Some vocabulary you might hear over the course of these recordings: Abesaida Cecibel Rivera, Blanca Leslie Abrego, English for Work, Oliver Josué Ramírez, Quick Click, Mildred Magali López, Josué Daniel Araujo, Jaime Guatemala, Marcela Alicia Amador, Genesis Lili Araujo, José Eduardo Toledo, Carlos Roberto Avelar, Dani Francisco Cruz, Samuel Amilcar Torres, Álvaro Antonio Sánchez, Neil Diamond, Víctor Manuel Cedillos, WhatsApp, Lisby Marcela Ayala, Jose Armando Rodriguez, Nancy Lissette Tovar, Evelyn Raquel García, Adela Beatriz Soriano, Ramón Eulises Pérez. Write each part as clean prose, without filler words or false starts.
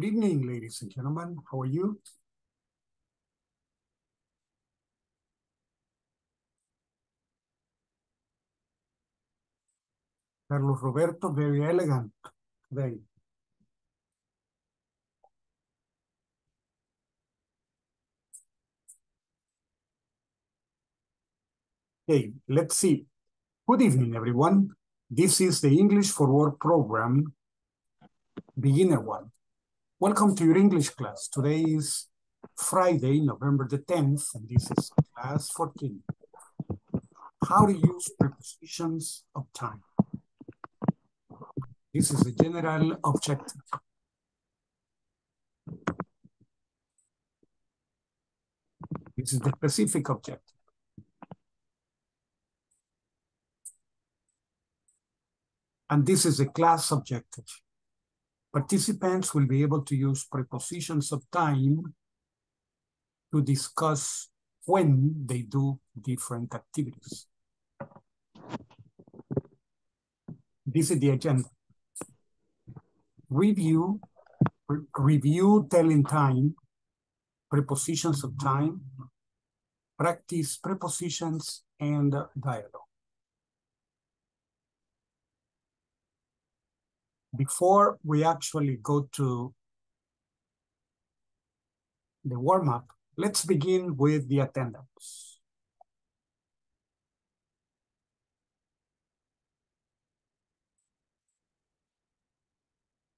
Good evening, ladies and gentlemen. How are you? Carlos Roberto, very elegant today. Okay, let's see. Good evening, everyone. This is the English for Work program, beginner one. Welcome to your English class. Today is Friday, November the 10th, and this is class 14. How to use prepositions of time. This is a general objective. This is the specific objective. And this is a class objective. Participants will be able to use prepositions of time to discuss when they do different activities. This is the agenda. Review telling time, prepositions of time, practice prepositions and dialogue. Before we actually go to the warm-up, let's begin with the attendance.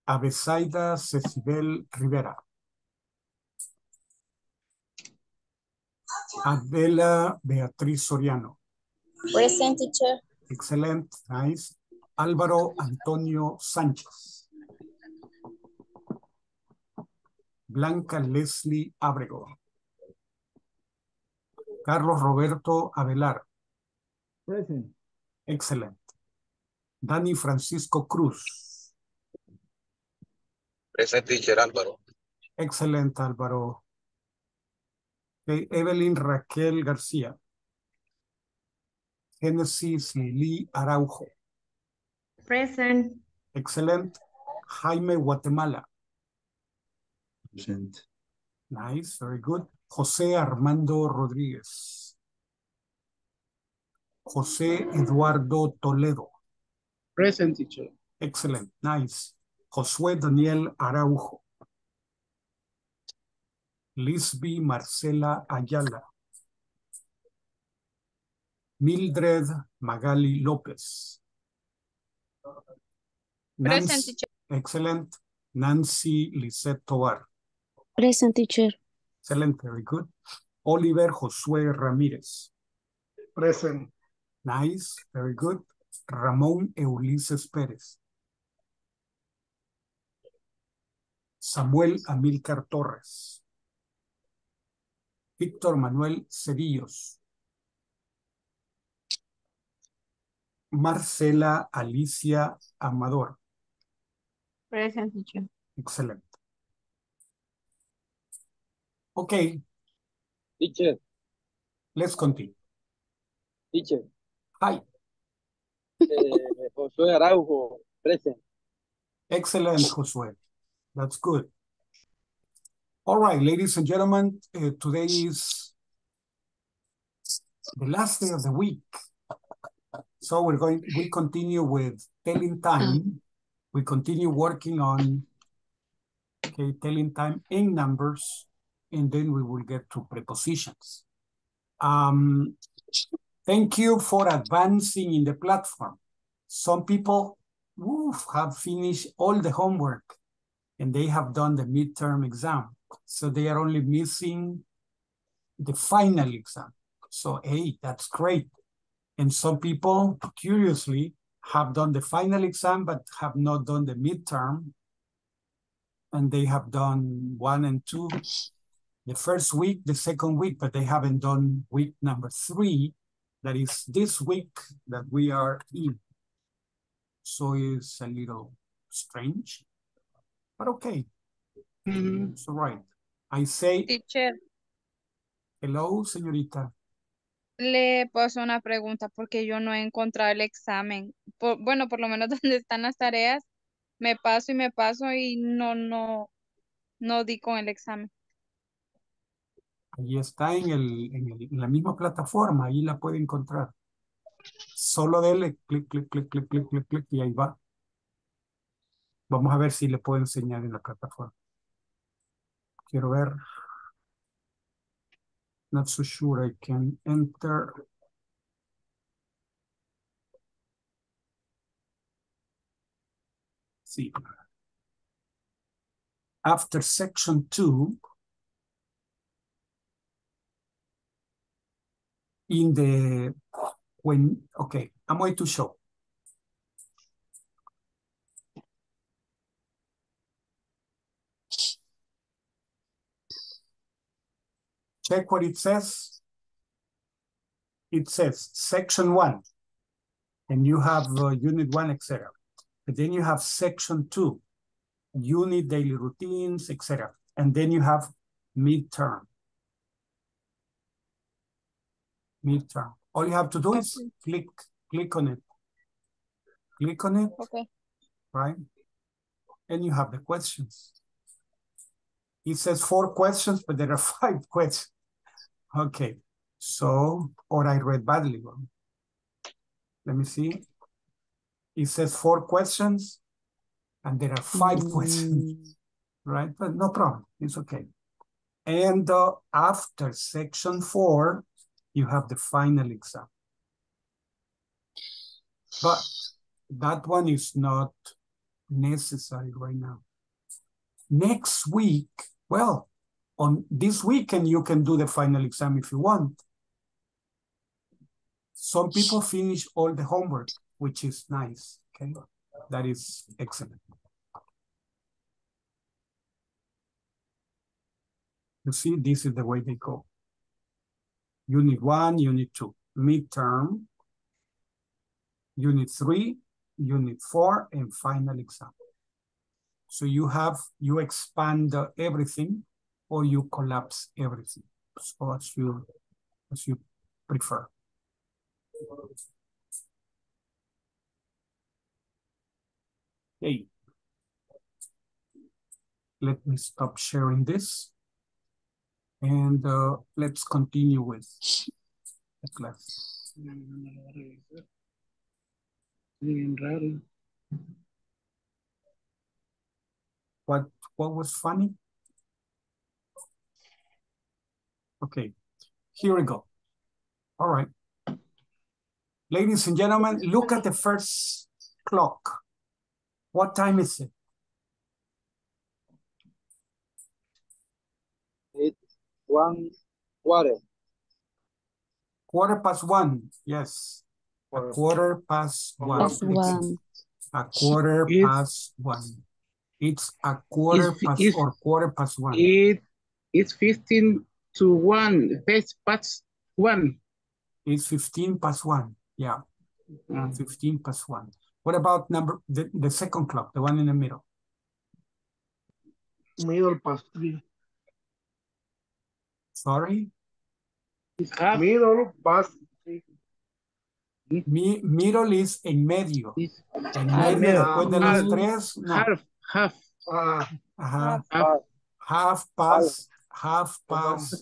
Abesaida Cecibel Rivera. Adela Beatriz Soriano. Present, teacher. Excellent, nice. Álvaro Antonio Sánchez. Blanca Leslie Abrego. Carlos Roberto Avelar. Present. Excellent. Dani Francisco Cruz. Present, teacher. Álvaro. Excellent, Álvaro. Okay. Evelyn Raquel García. Genesis Lili Araujo. Present. Excellent. Jaime Guatemala. Present. Nice, very good. Jose Armando Rodriguez. José Eduardo Toledo. Present, teacher. Excellent, nice. Josué Daniel Araujo. Lisby Marcela Ayala. Mildred Magali López. Nancy, present, teacher. Excellent. Nancy Lissette Tovar. Present, teacher. Excellent, very good. Oliver Josué Ramírez. Present. Nice, very good. Ramón Eulises Pérez. Samuel Amilcar Torres. Víctor Manuel Cedillos. Marcela Alicia Amador. Present, teacher. Excellent. Okay. Teacher. Let's continue. Teacher. Hi. Josué Araujo, present. Excellent, Josué. That's good. All right, ladies and gentlemen, today is the last day of the week. So we'll continue with telling time. We continue working on telling time in numbers, and then we will get to prepositions. Thank you for advancing in the platform. Some people have finished all the homework and they have done the midterm exam. So they are only missing the final exam. So hey, that's great. And some people, curiously, have done the final exam, but have not done the midterm. And they have done 1 and 2 the first week, the second week, but they haven't done week number 3. That is this week that we are in. So it's a little strange, but okay. Mm-hmm. It's all right. I say, teacher. Hello, señorita. Le paso una pregunta porque yo no he encontrado el examen. Bueno, por lo menos donde están las tareas, me paso y no no di con el examen. Ahí está en la misma plataforma, ahí la puede encontrar. Solo dele clic, clic, clic, clic, clic, clic, clic y ahí va. Vamos a ver si le puedo enseñar en la plataforma. Quiero ver. Not so sure I can enter. See. After section 2, in the, when, okay, I'm going to show. Check what it says. It says section 1, and you have unit 1, etc. But then you have section 2, unit, daily routines, etc. And then you have midterm. Midterm. All you have to do is click on it. Click on it. Okay. Right? And you have the questions. It says 4 questions, but there are 5 questions. Okay. So, or I read badly. Let me see. It says 4 questions, and there are 5 questions. Right? But no problem. It's okay. And after section 4, you have the final exam. But that one is not necessary right now. Next week, well, on this weekend, you can do the final exam if you want. Some people finish all the homework, which is nice, okay? That is excellent. You see, this is the way they go. Unit 1, Unit 2, midterm, Unit 3, Unit 4, and final exam. So you have, you expand everything or you collapse everything. So as you prefer. Okay. Let me stop sharing this. And let's continue with the class. What was funny? Okay, here we go. All right. Ladies and gentlemen, look at the first clock. What time is it? 1:15. Quarter past one, yes. A quarter past one. A quarter past one. It's a quarter past or quarter past one. It's 1:15. Past one. It's 1:15. Yeah. 1:15. What about number the second clock, the one in the middle? Middle past 3. Sorry? It's middle past 3. Middle is en medio. En medio después de las 3. No. Half past.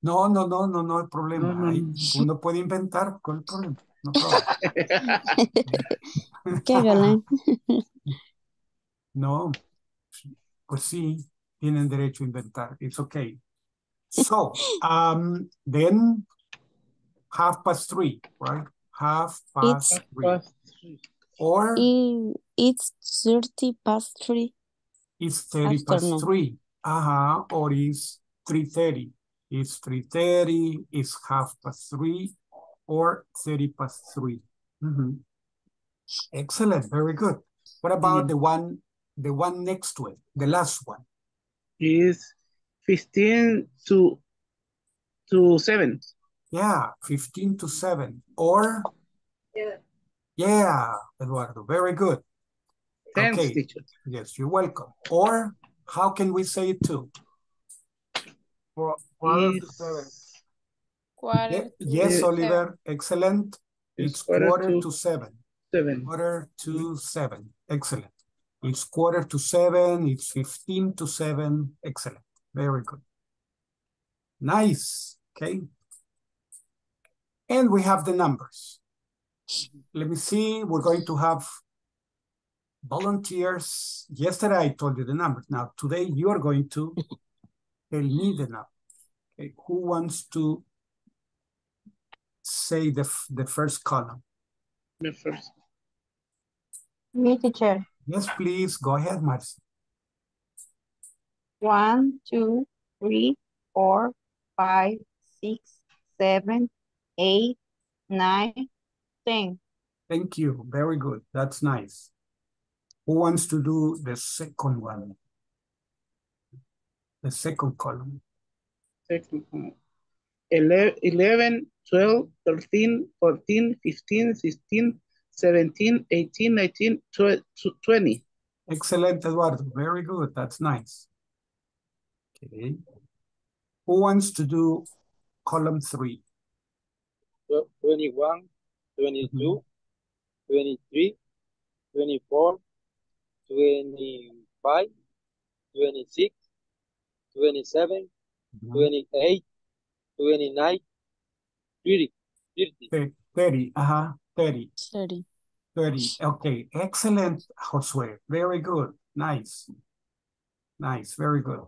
No hay problema. Uno puede inventar. ¿Cuál es el problema? No problema. Qué galán. No, pues sí, tienen derecho a inventar. It's okay. So, then 3:30, right? 3:30. Or it's 3:30. It's 3:30. Or it's 3:30. It's 3:30. It's 3:30 or 3:30. Excellent. Very good. What about the one next to it? The last one is 15:55. Yeah, 15:55 or. Yeah. Yeah, Eduardo, very good. Thanks, okay. Teacher. Yes, you're welcome. Or how can we say it too? Quarter to 7. Yes, Oliver, excellent. It's quarter to 7. Quarter to 7, excellent. It's 6:45, it's 7:15. Excellent. Very good. Nice. Okay. And we have the numbers. Let me see. We're going to have volunteers. Yesterday I told you the numbers. Now today you are going to tell me the number. Okay. Who wants to say the first column? Me first. Me, teacher. Yes, please. Go ahead, Marcia. 1, 2, 3, 4, 5, 6, 7, 8, 9, 10. Thank you. Very good. That's nice. Who wants to do the second one? The second column. Second column. 11, 12, 13, 14, 15, 16, 17, 18, 19, 20. Excellent, Eduardo. Very good. That's nice. Okay. Who wants to do column 3? 21, 22, 23, 24, 25, 26, 27, 28, 29, 30. 30. Okay, excellent, Josué. Very good. Nice. Nice, very good.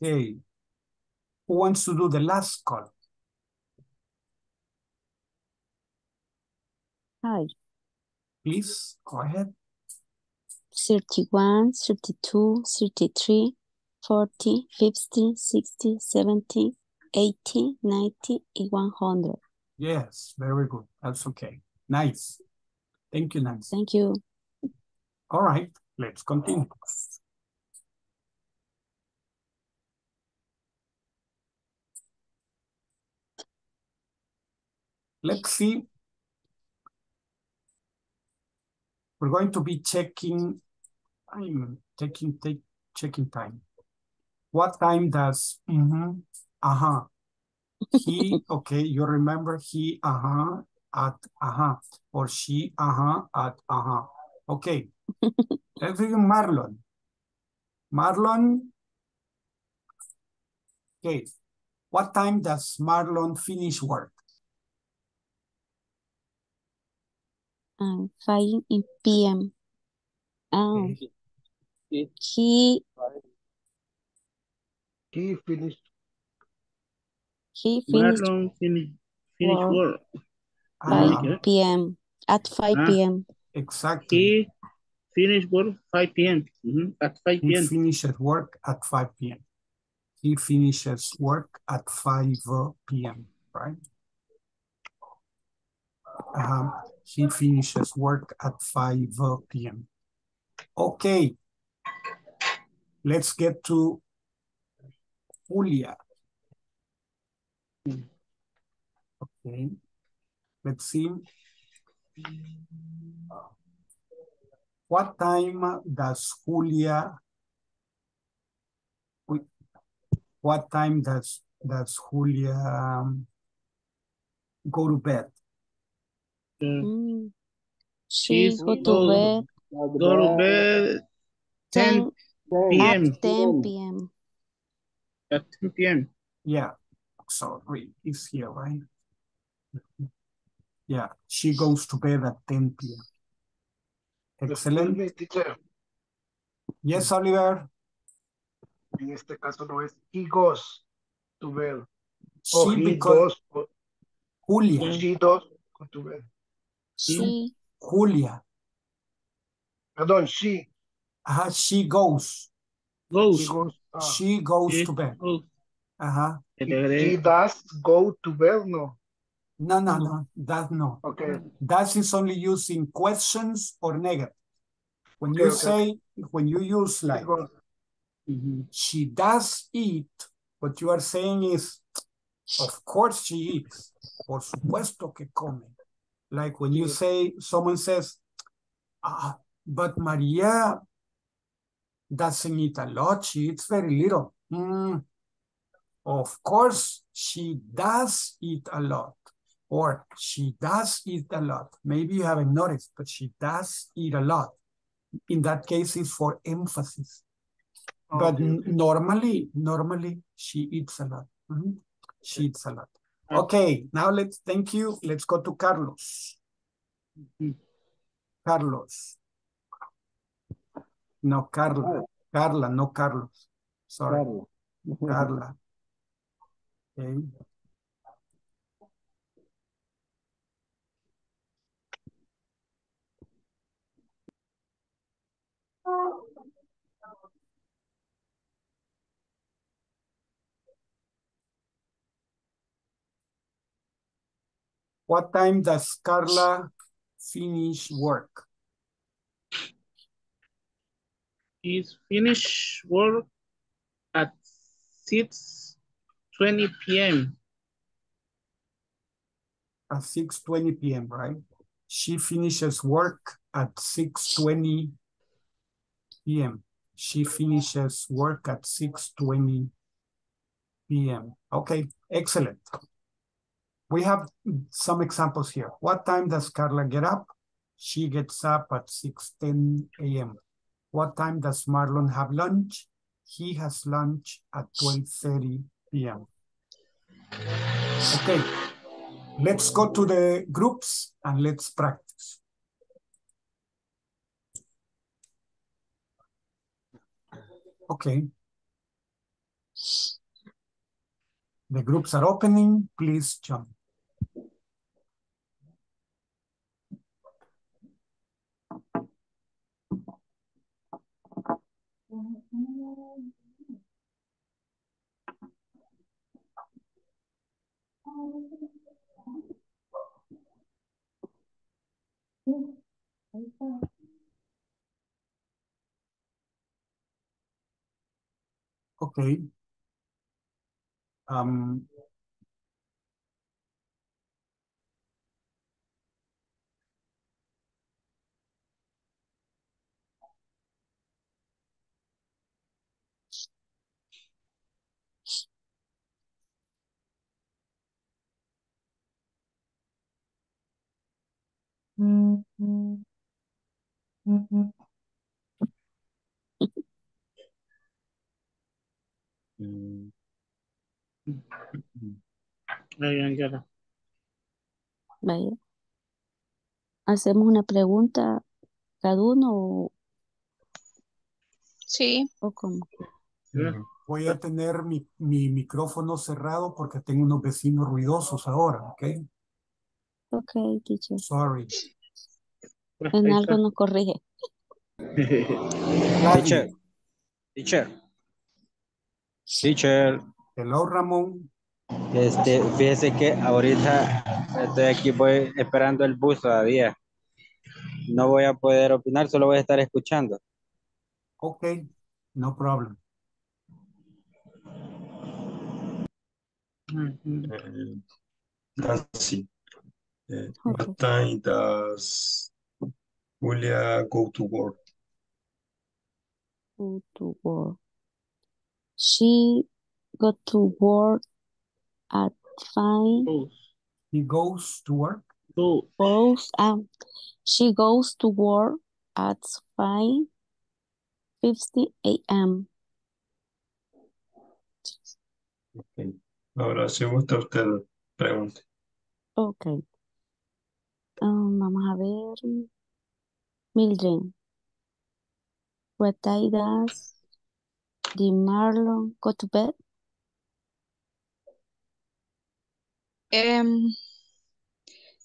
Okay. Who wants to do the last call? Hi. Please, go ahead. 31, 32, 33, 40, 50, 60, 70, 80, 90, and 100. Yes, very good. That's okay. Nice. Thank you, Nancy. Thank you. All right, let's continue. Let's see. We're going to be checking. I'm checking time. What time does? He, okay, you remember he, at, or she, at, Okay. Let's do Marlon. Marlon, okay. What time does Marlon finish work? 5 p.m. He finished. He finished work at 5 p.m. Exactly. He finished work 5 p.m. At 5 p.m. He finishes work at 5 p.m. He finishes work at 5 p.m. Right? He finishes work at 5 p.m. Okay. Let's get to Julia. Okay, let's see. What time does Julia? What time does Julia go to bed? She go to bed 10 p.m. At 10 p.m. At 2 p.m. Yeah. Sorry, it's here, right? Yeah, she goes to bed at 10 p.m. Excellent. Yes, Oliver. En este caso no es he goes to bed. Oh, he goes. Julia. She goes to bed. She. Julia. Pardon, she. She goes. She goes to bed. He does go to bed, no? No, that no. Okay. That is only used in questions or negative. When you say, when you use like, she does eat, what you are saying is, of course she eats. Por supuesto que come. Like when you say, someone says, but Maria doesn't eat a lot, she eats very little. Of course, she does eat a lot, or she does eat a lot. Maybe you haven't noticed, but she does eat a lot. in that case is for emphasis. Okay. But normally she eats a lot. Mm-hmm. She eats a lot. Okay, now let's, thank you. Let's go to Carlos. Mm-hmm. Carlos. No, Carla. Carla, no Carlos. Sorry. Carla. Okay. What time does Carla finish work? Is finish work at 6:20 p.m. At 6:20 p.m., right? She finishes work at 6:20 p.m. She finishes work at 6:20 p.m. Okay, excellent. We have some examples here. What time does Carla get up? She gets up at 6:10 a.m. What time does Marlon have lunch? He has lunch at 12:30 p.m. Okay, let's go to the groups and let's practice. Okay. The groups are opening, please jump. Okay. Vaya. ¿Hacemos una pregunta cada uno? O... Sí. ¿O cómo? Voy a tener mi micrófono cerrado porque tengo unos vecinos ruidosos ahora, ¿ok? Ok, teacher. Sorry. En algo nos corrige. Teacher. Teacher. Hello, Ramón. Fíjese que ahorita estoy aquí, voy esperando el bus todavía. No voy a poder opinar, solo voy a estar escuchando. Ok, no problem. Nancy, what time does Julia go to work? Go to work. She got to work at 5. He goes to work. She goes to work at 5:50 a.m. Okay. Ahora si gusta usted pregunte. Okay. Vamos a ver. Mildred, what time does the Marlon go to bed?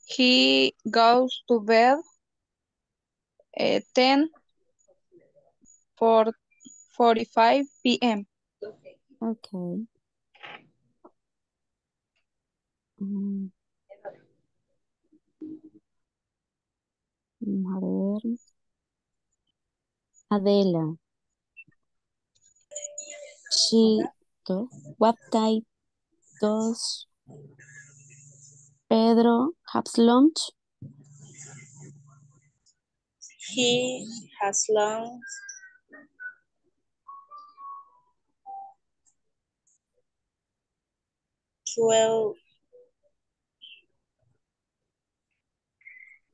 He goes to bed at 10:45 p.m. Okay. A ver. Adela. What time does Pedro have lunch? He has lunch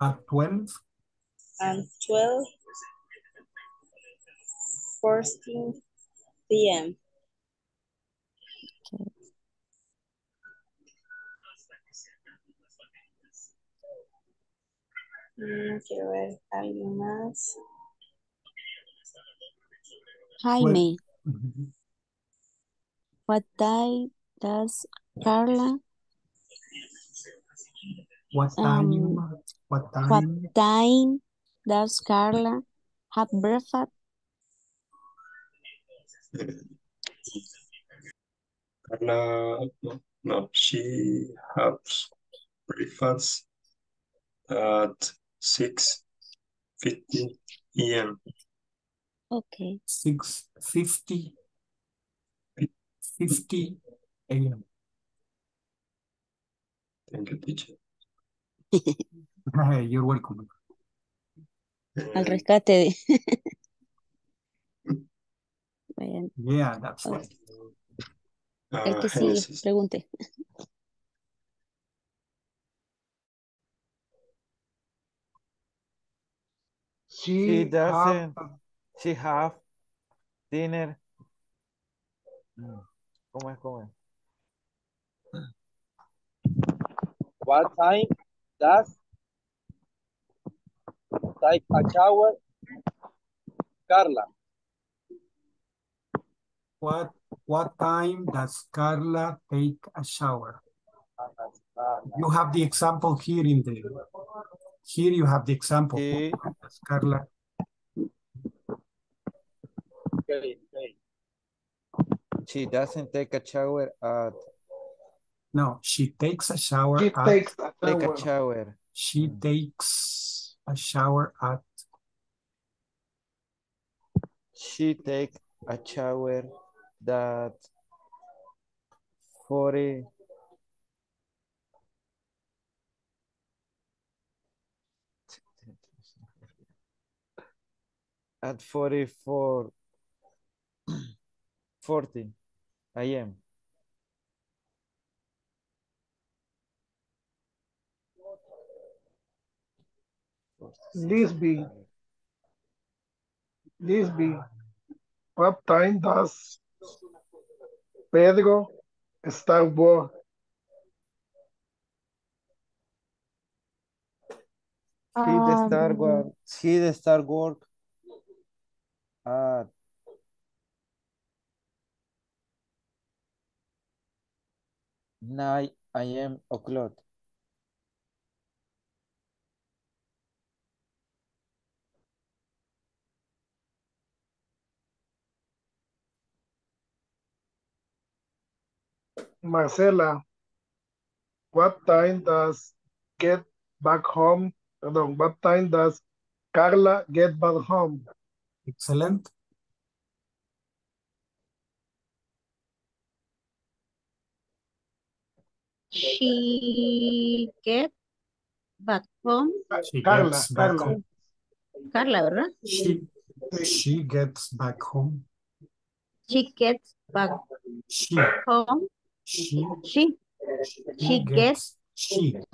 at 12 4:14 p.m. Okay. Quiero ver alguien más. Jaime. What time does Carla? What time does Carla have breakfast? Carla, no, she has breakfast at 6:50 a.m. Okay. 6:50 a.m. Thank you, teacher. You're welcome. Al rescate. Yeah, that's right. El que sigue, pregunte. She doesn't. She have dinner. ¿Cómo es? What time does take a shower, Carla? What time does Carla take a shower? You have the example here in the here you have the example. Okay. Carla. Okay. She doesn't take a shower at. No, she takes a shower. She takes a shower. She takes a shower at. She takes a shower that 44:40 a.m. Lisby, what time does Pedro start work? He start work at 9 o'clock. Marcela, what time does get back home? What time does Carla get back home? Excellent. She gets back home. Carla, ¿verdad? She gets back home. She gets back home. She gets back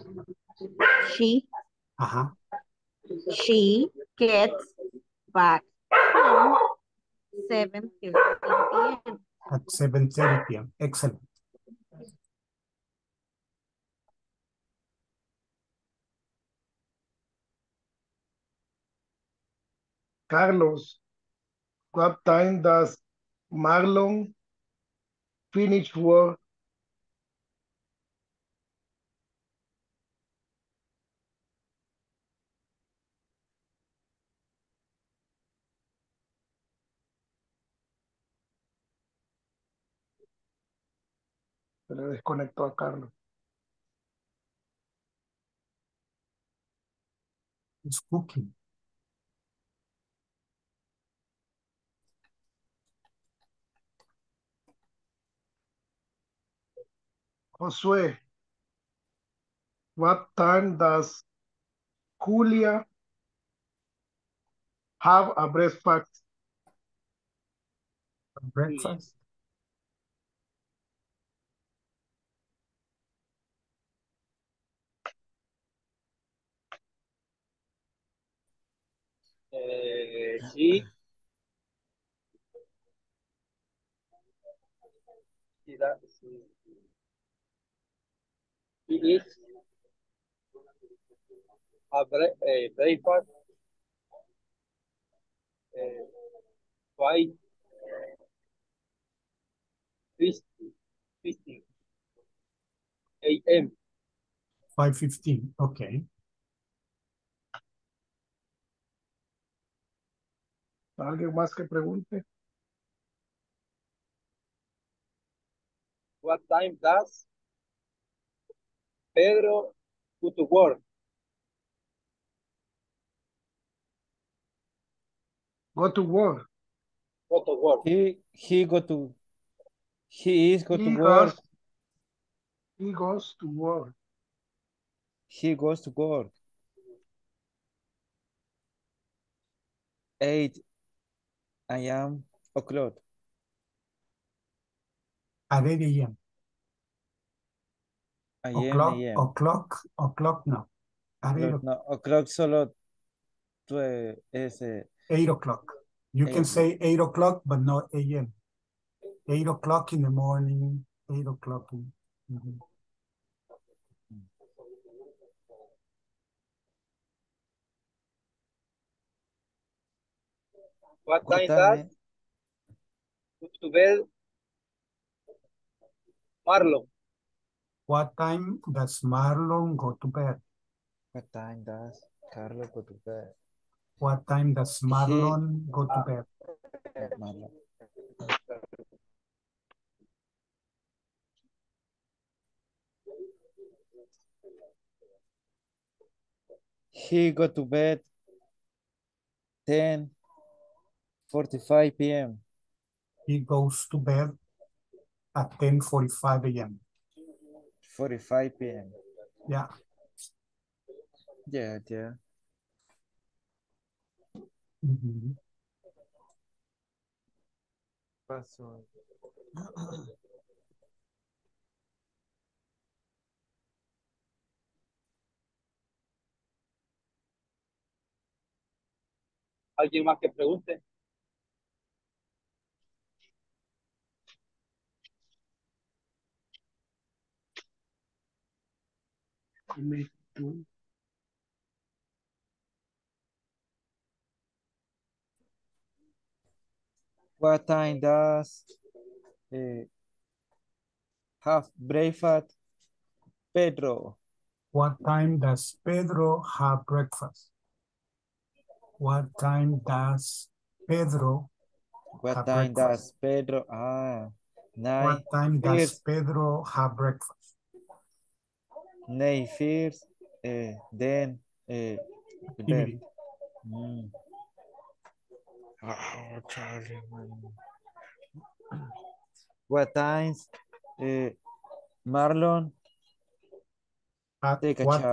home 7:30 p.m. At 7:30 p.m. Excellent. Carlos, what time does Marlon finish work? Se le desconectó a Carlos. It's cooking. Josué, what time does Julia have a breakfast? Breakfast? She He eats a breakfast by a.m. 5:15. Okay. ¿Alguien más que pregunte? What time does Pedro go to work? Go to work. Go to work. He goes to work. He goes to work. He goes to work. 8 o'clock. At 8 a.m. O'clock, no. At 8 o'clock. No, o'clock solo to, es 8 o'clock. You can say 8 o'clock, but not a.m. 8 o'clock in the morning, 8 o'clock. Mm-hmm. What time does go to bed Marlon? What time does Marlon go to bed? What time does Carlos go to bed? What time does Marlon go to bed? Marlon. He go to bed 10:45 p.m. He goes to bed at 10:45 a.m. 45 p.m. Yeah. Yeah. Mm-hmm. Password. ¿Alguien más que pregunte? What time does have breakfast, Pedro? What time does Pedro have breakfast? What time does Pedro? What time breakfast? Does Pedro? What time does Pedro have breakfast? Nay first, then bed. Mm. Oh, Charlie, what times Marlon take a shower?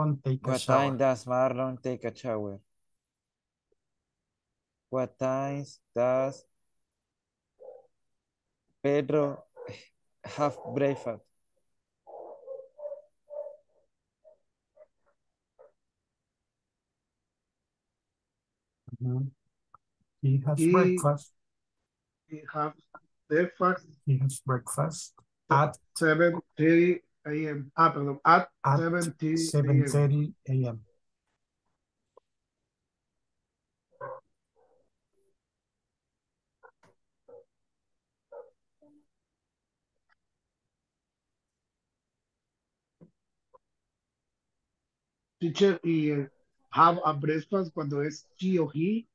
What time does Marlon take a shower? What time does Marlon take a shower? What times does Pedro have breakfast? He has breakfast. He has breakfast at 7:30 a.m. At 7:30 a.m. Teacher, have a breakfast cuando es she o he,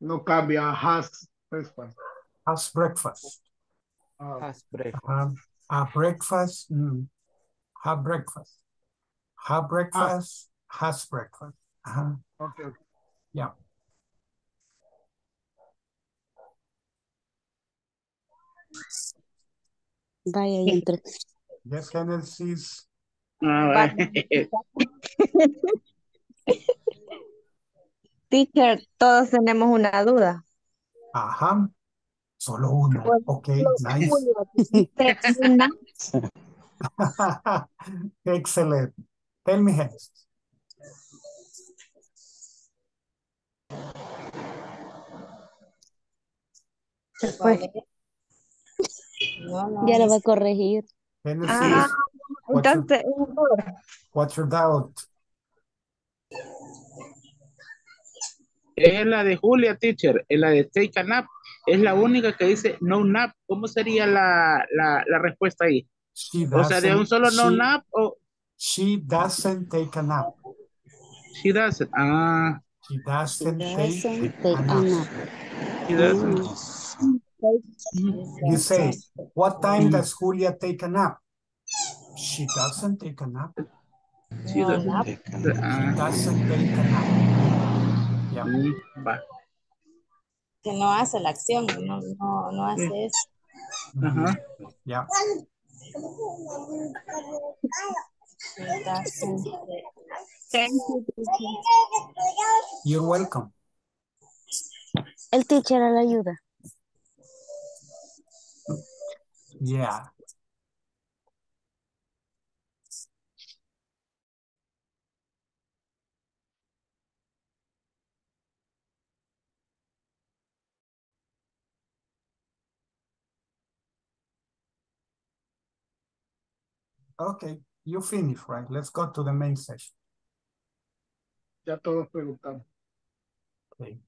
no cambia, has breakfast. Has breakfast. Has breakfast. A breakfast, have breakfast. Have breakfast, has breakfast. Okay. Yeah. Vaya, entre. Yes, Genesis. Teacher, todos tenemos una duda. Ajá, solo una. Pues, ok, nice. Excellent. Tell me, Genesis. Ya lo va a corregir. Genesis, what's your doubt? Es la de Julia, teacher. Es la de take a nap. Es la única que dice no nap. ¿Cómo sería la respuesta ahí? O sea, de un solo no nap o... She doesn't take a nap. She doesn't. She doesn't take a nap. She doesn't. You say, what time does Julia take a nap? She doesn't take a nap. She doesn't take a nap. She doesn't take a nap. Yeah. Que no hace la acción, no hace eso. Yeah. Thank you. You're welcome. El teacher la ayuda. Yeah. Okay, you finish, right? Let's go to the main session. Ya todos preguntamos. Okay.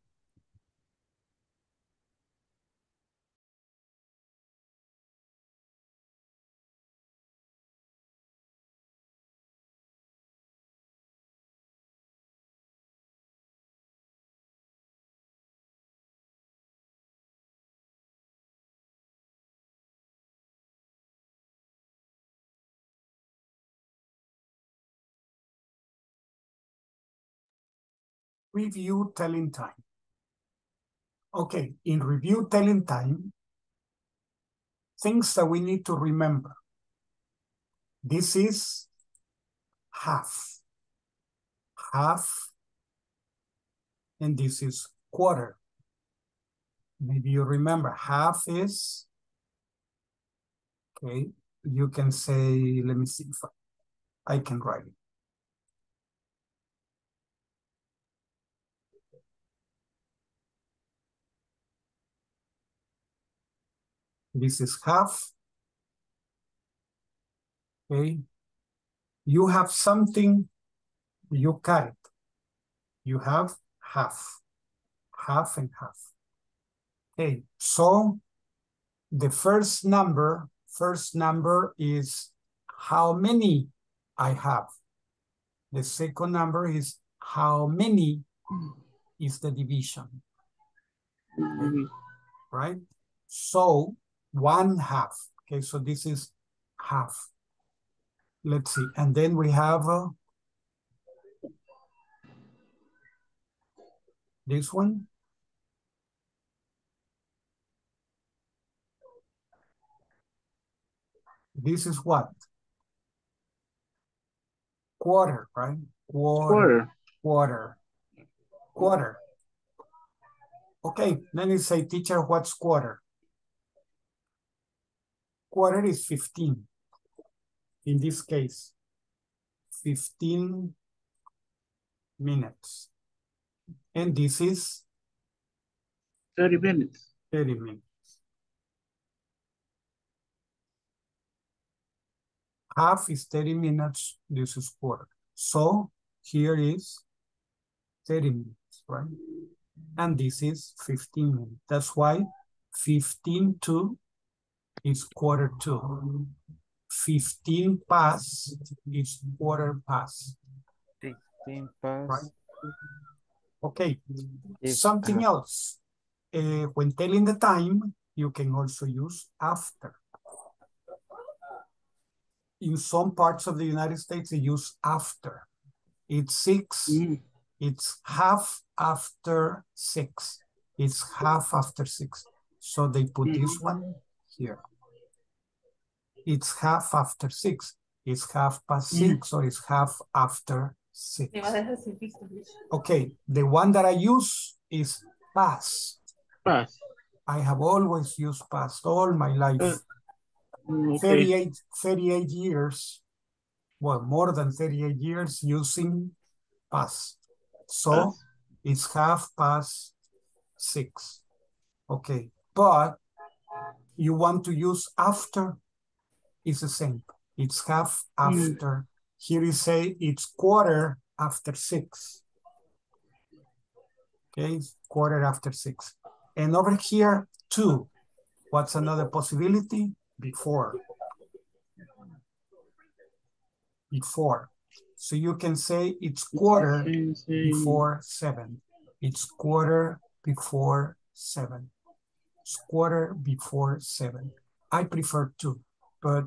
Review telling time. Okay, in review telling time, things that we need to remember. This is half. Half. And this is quarter. Maybe you remember half is, okay, you can say, let me see if I can write it. This is half. Okay. You have something, you carry it. You have half. Half and half. Okay. So the first number is how many I have. The second number is how many is the division. Okay. Right? So one half. Okay, so this is half. Let's see. And then we have this one. This is what? Quarter, right? Quarter. Okay, let me say, teacher, what's quarter? Quarter is 15, in this case, 15 minutes. And this is? 30 minutes. 30 minutes. Half is 30 minutes, this is quarter. So here is 30 minutes, right? And this is 15 minutes. That's why 15 to is quarter to. 15 past is quarter past. 15 past. Right? Okay. Something else. When telling the time, you can also use after. In some parts of the United States, they use after. It's 6. It's half after 6. It's half after 6. So they put this one here. It's half after 6. It's half past 6 or it's half after 6. Okay, the one that I use is past. Past. I have always used past all my life. 38 years, well, more than 38 years using past. So it's half past 6. Okay, but you want to use after, it's the same. It's half after. Here you say it's quarter after six. Okay, quarter after six. And over here, two. What's another possibility? Before. Before. So you can say it's quarter before seven. It's quarter before seven. It's quarter before seven. I prefer two, but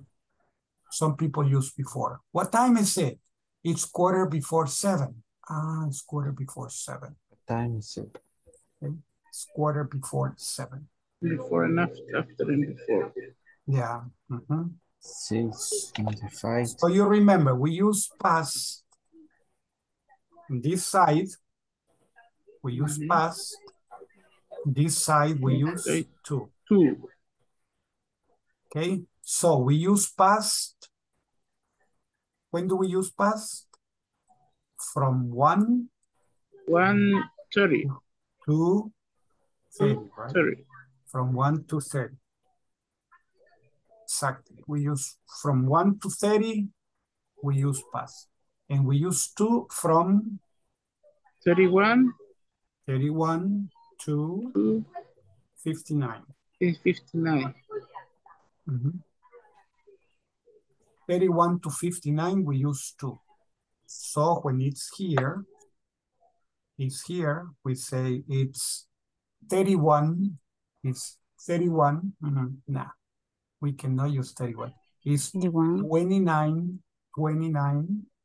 some people use before. What time is it? It's quarter before seven. Ah, it's quarter before seven. What time is it? Okay. It's quarter before seven. Before and after and before. Yeah. Mm-hmm. 6:25. So you remember, we use past. On this side, we use past. This side, we use to. Okay, so we use past. When do we use past? From 1:30. To 30, right? 30. From 1 to 30. Exactly. We use from 1 to 30, we use past. And we use to from 31 to 59. 59. Mm-hmm. 31 to 59, we use to. So when it's here, we say it's 31, it's 31, nah. We cannot use 31. It's 29,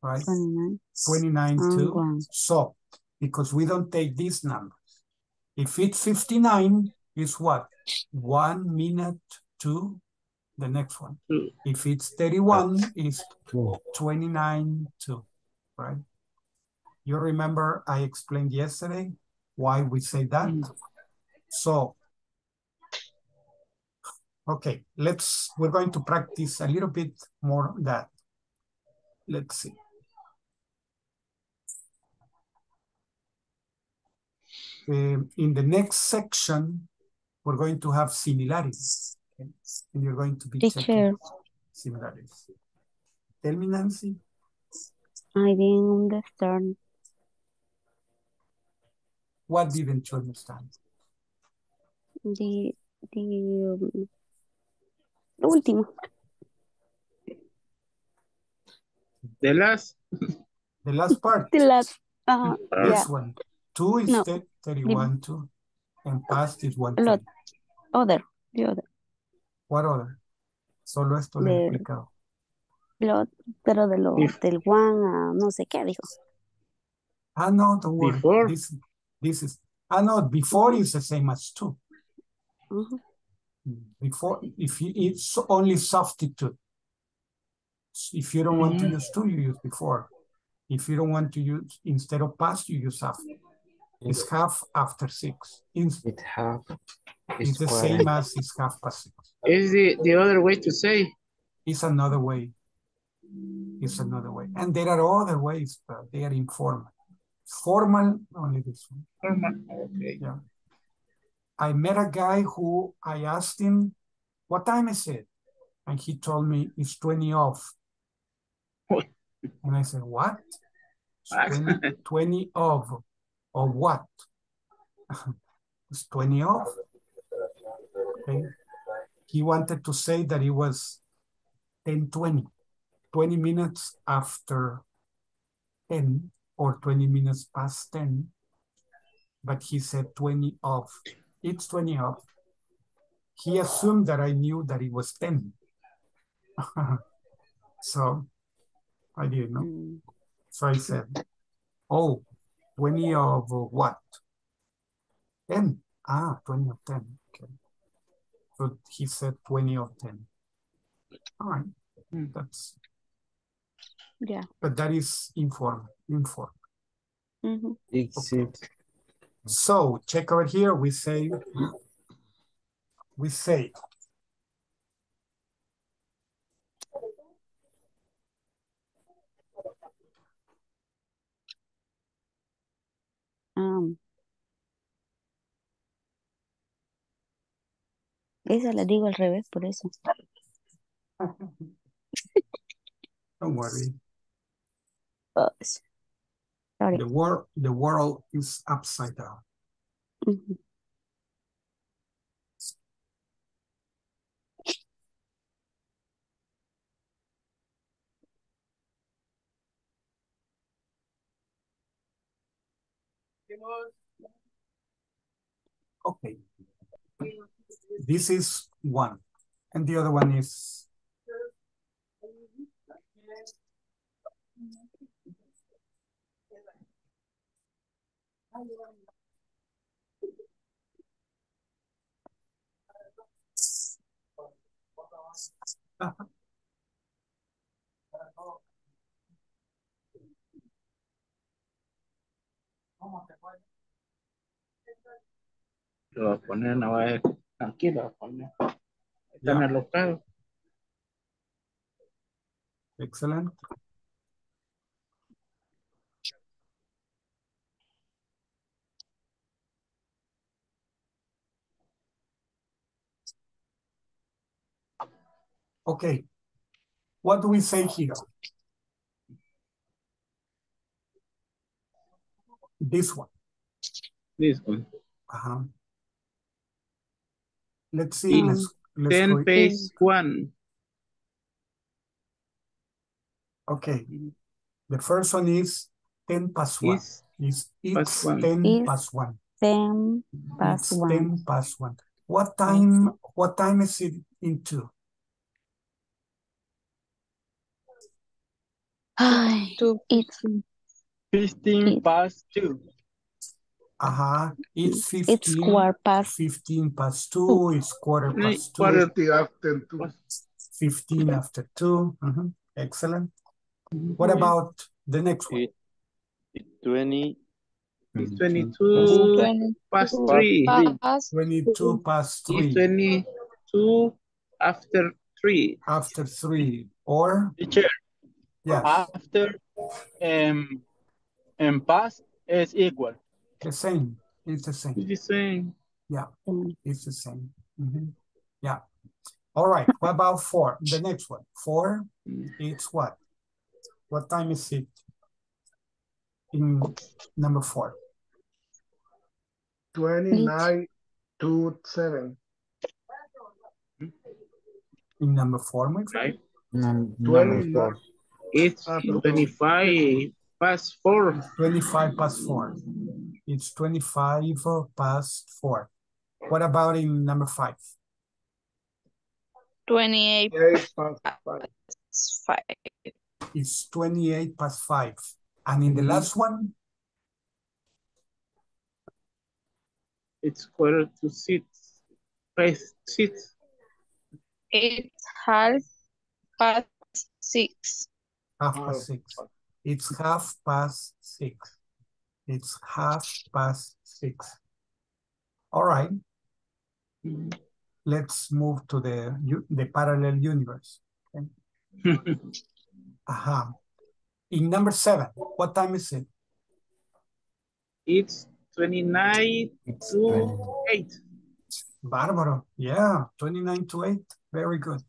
right? 29 too. So, because we don't take these numbers. If it's 59, it's what? 1 minute to the next one. If it's 31, it's 29 to, right? You remember I explained yesterday why we say that? So, okay, we're going to practice a little bit more on that. Let's see. In the next section, we're going to have similarities. Okay? And you're going to be checking similarities. Tell me, Nancy. I didn't understand. What didn't you understand? The Lo último. The last part. The last. This one. Two is 31, two. And past is 1. Other. The other. What other? Solo esto lo he explicado. Pero de lo del one, no sé qué dijo. Ah, no, the word. Before. This is. Ah, no, before is the same as two. Mm-hmm. Before, if it's only substitute. If you don't want to use to, you use before. If you don't want to use, instead of past, you use after. It's half after six. It's half. It's the same as it's half past six. Is the other way to say? It's another way. It's another way. And there are other ways, but they are informal. Formal, only this one. Formal, okay. Yeah. I met a guy who I asked him, what time is it? And he told me, it's 20 off. And I said, what? 20 off. Or what? It's 20 off. Okay. He wanted to say that it was 10:20, 20 minutes after 10 or 20 minutes past 10. But he said 20 off. It's 20 off. He assumed that I knew that it was 10. So I didn't know. So I said, oh, 20 of what? 10. Ah, 20 of 10. Okay. So he said 20 of 10. All right. That's. Yeah. But that is informal. Okay. So check over here, we say, Esa la digo al revés, por eso. Don't worry. Oh, sorry. The world is upside down. Mm-hmm. Okay. This is one. And the other one is... Lo voy a poner, no va a tranquilo, lo voy a poner. Están alocados. Excelente. Okay. What do we say here? This one. This one. Uh-huh. Let's see. Let's then page one. Okay. The first one is 10 past one. It's 10 past one. 10 past one. 10 past one. What time is it in two? 15 past two. Uh-huh. It's 15. It's quarter past. 15 past two. It's quarter past two. 15 after two. Mm-hmm. Excellent. What about the next one? It's 20. It's 22 past three. 22 past three. It's 22 after three. After three. Or? Yes. After and past is equal. The same. It's the same. It's the same. Yeah. It's the same. Mm-hmm. Yeah. All right. What about four? The next one. Four. It's what? What time is it in number four? 29:27. In number four, my friend? Number four. It's 25 past four. 25 past four. It's 25 past four. What about in number five? 28 past five. It's 28 past five. And in the last one? It's quarter to six. It's half past six. Half past six. It's half past six. It's half past six. All right. Let's move to the parallel universe. Okay. Uh-huh. In number seven, what time is it? It's 29:08. Bárbaro. Yeah, 29:08. Very good.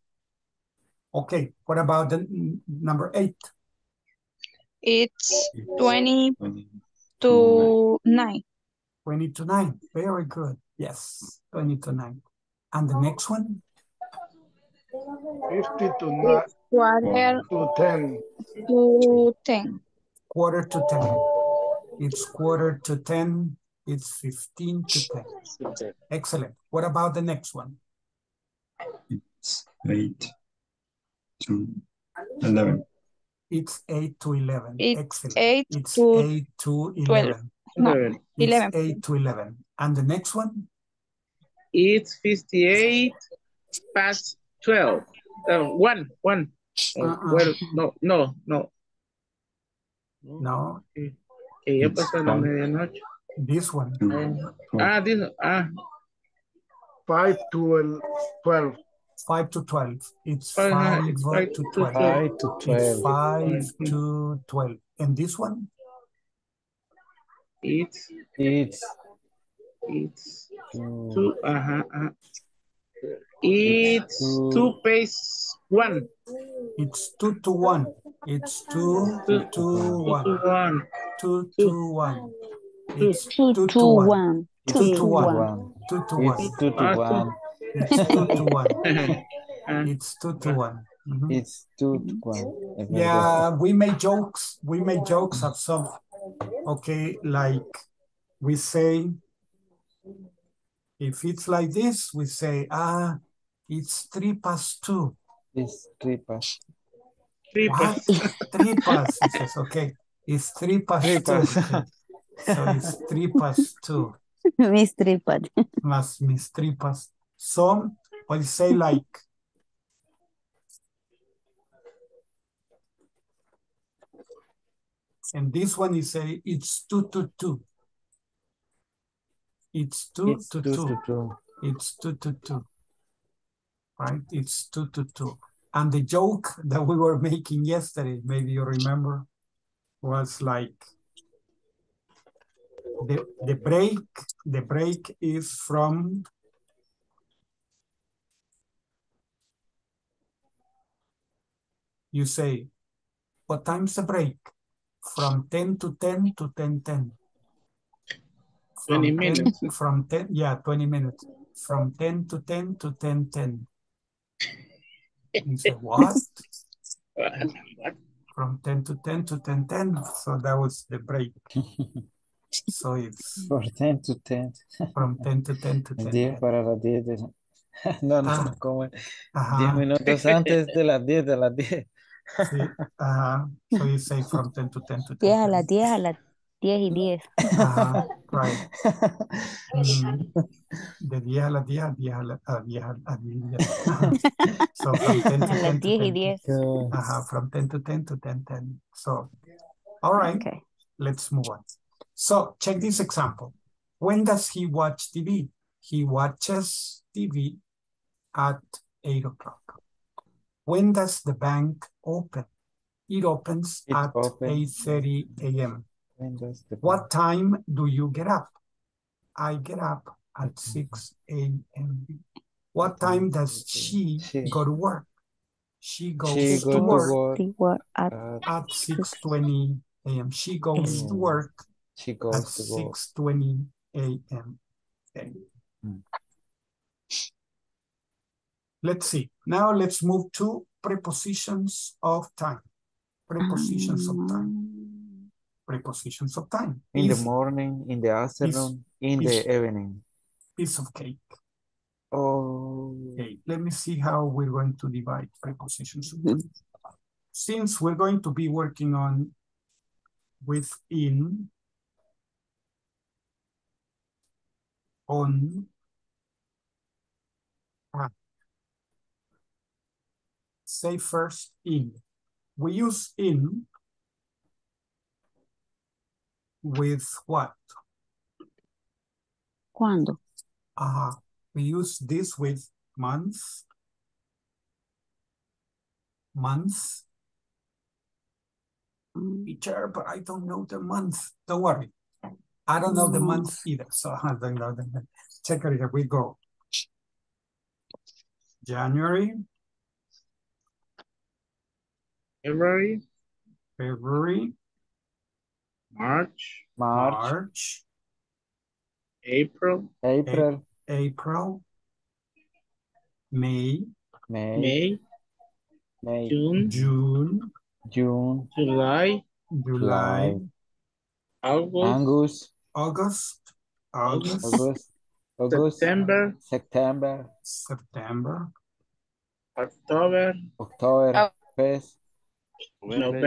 Okay, what about the number eight? It's 20 to 9. 20 to 9. Very good. Yes, 20 to 9. And the next one? 50 to 9. Quarter to 10. To 10. Quarter to 10. It's quarter to 10. It's 15 to 10. Excellent. What about the next one? It's 8 to 11. It's 8 to 11. It's excellent. It's eight to 11. No, 11. It's 11. 8 to 11. And the next one? It's 58 past 12. One. Well, no. Que ya pasó la medianoche. This one. This one. 5 to 12. 5 to 12. It's 5 to 12. 5 to 12. It's 5 to 12. And this one? It's 2. It's 2-1. It's 2-1. It's 2-1. 2-1. It's 2-1. 2-1. 2-1. It's 2-1. It's 2-1. Mm-hmm. It's 2-1. Yeah, we make jokes at some, okay, like we say, if it's like this, we say, it's 3 past 2. It's 3 past. Three past. Says, okay, it's 3 past 2. So it's 3 past 2. Miss 3 past. So I say like, and this one is say it's 2 to 2. It's 2 to 2. It's 2 to 2. Right? It's 2 to 2. And the joke that we were making yesterday, maybe you remember, was like the break is from 'What time's the break?' From 10 to 10 to 10:10. 20 minutes. From 10, yeah, 20 minutes. From 10 to 10 to 10:10. You say what? From 10 to 10 to 10:10. So that was the break. So it's from 10 to 10. From 10 to 10 to 10. 10 para las 10. No, como 10 minutos antes de las 10 de las 10. Sí, so you say from 10 to 10 to 10. 10 a las 10 a las 10 y 10. Right. De 10 a las 10 a 10 a 10 a 10. So from 10 to 10 to 10. 10. From 10 to 10 to 10, 10. So, all right, okay. Let's move on. So check this example. When does he watch TV? He watches TV at 8 o'clock. When does the bank open? It opens at 8:30 a.m. What time do you get up? I get up at 6 a.m. What time does she go to work? She goes to work at 6:20 a.m. She goes to work at 6:20 a.m. Let's see. Now let's move to prepositions of time. Prepositions of time. Prepositions of time. In the morning, in the afternoon, in the evening. Piece of cake. Oh. Okay. Let me see how we're going to divide prepositions of time. Since we're going to be working on within, on, at. Say first in. We use in with what? Cuando. We use this with month. Teacher, but I don't know the month. Don't worry. I don't know the month either, so I don't know the month. Check it out, we go. January. February. March. April. May. June. July. August. September. October. October, December. Mm-hmm. November,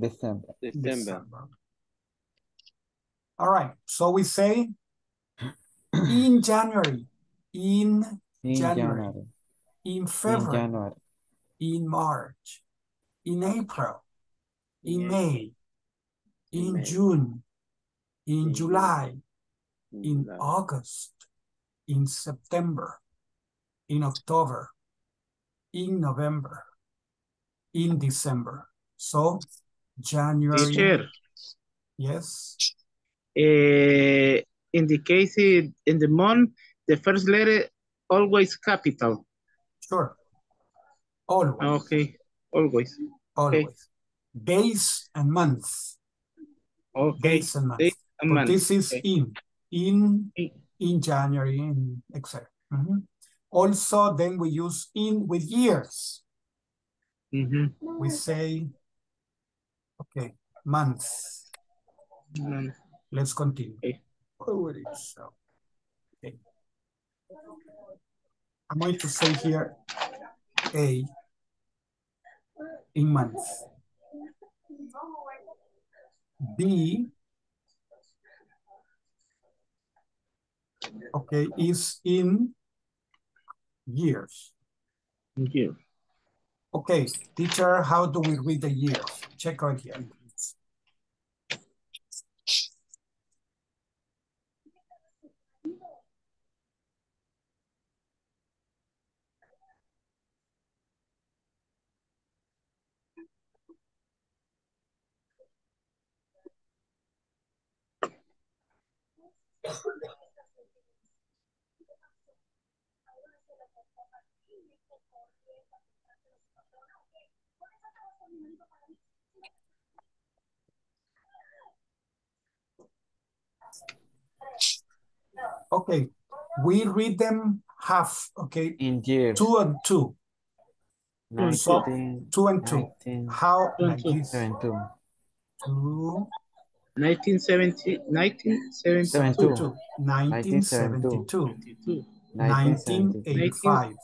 December. All right, so we say in January, in February, in March, in April, in May, in June, in July, in August, in September, in October, in November, in December. So, January. Teacher. Yes. Indicated in the month, the first letter always capital. Sure. Always. Okay. Always. Always. Okay. Days and months. Okay. Days and months. Days and months. This is okay. In January, in etc. Mm-hmm. Also, then we use in with years. Mm-hmm. We say, okay, months. Mm-hmm. Let's continue. Okay. Okay. I'm going to say here a in months. B, okay, is in years. Thank you. Okay, teacher, how do we read the years? Check out here. Okay, we read them half, okay? In years. 2 and 2. 19, so 2 and 2. 19, how? 19, 2 and 2. 2. 1970, 1972. 1972. 1972. 1985.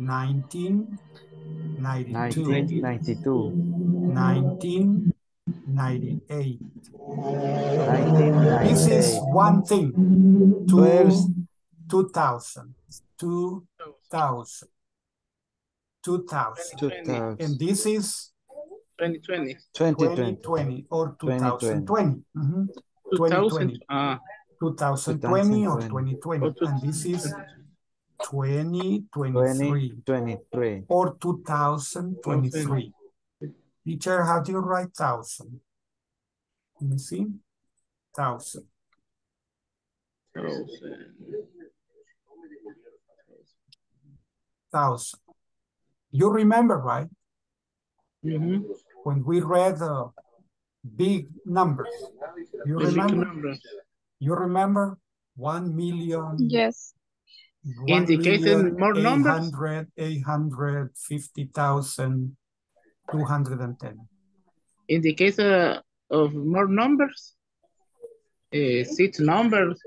1985. 1992. 1992. 1998. 1998. This is one thing. 2000. 2000. 2000. And this is 2020. 2020 or 2020. 2020. 2020 or 2020. And this is 2023. Or 2023. Teacher, how do you write 1,000? Let me see. 1,000. 1,000. You remember, right? Mm-hmm. When we read the big numbers. You remember? You remember? 1 million. Yes. Indicated more numbers. 850,000. 210. In the case of more numbers, 6 numbers.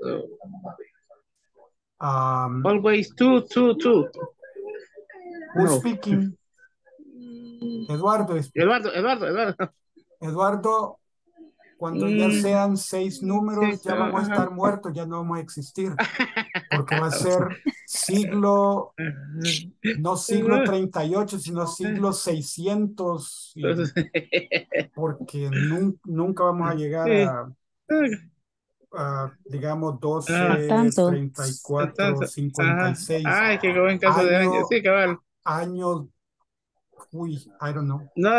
Always 2, 2, 2. Who's speaking? Eduardo is speaking. Eduardo, cuando ya sean 6 números, ya vamos a estar muertos, ya no vamos a existir. Porque va a ser siglo, no siglo 38, sino siglo 600. Porque nunca vamos a llegar a digamos, 12, 34, 56. Ay, qué buen caso de año. Sí, cabal. Año, uy, I don't know. No,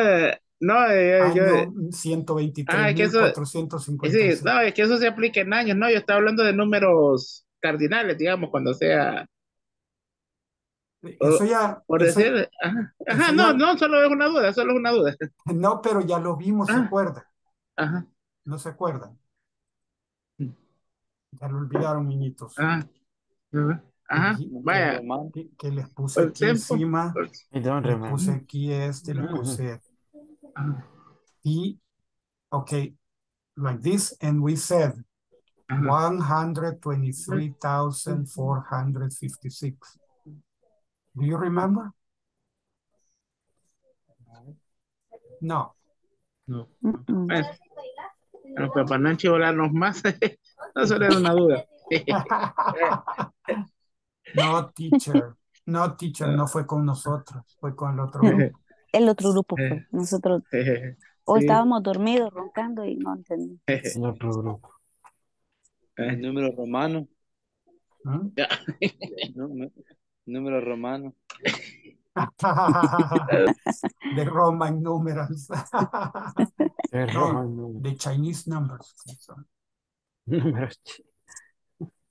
123, ah, es que eso, 456. Sí, no, es que eso se aplica en años, no, yo estaba hablando de números cardinales, digamos, cuando sea... Eso ya... Por eso, decir... Ajá, no, ya, no, solo es una duda, solo es una duda. No, pero ya lo vimos, ¿se acuerdan? Ajá. No se acuerdan. Ya lo olvidaron, niñitos. Ajá. Ajá, vaya. Que les puse aquí encima, les puse aquí les puse... He, okay, like this, and we said 123,456. Do you remember? No. No. Pero para no enchivolarnos más, no solo era una duda. No, teacher. No, teacher, no fue con nosotros, fue con el otro grupo. El otro grupo fue. Nosotros o estábamos dormidos, roncando y no entendí. El otro grupo. El número romano. ¿Ah? El número romano. The Roman numerals. The Chinese numbers.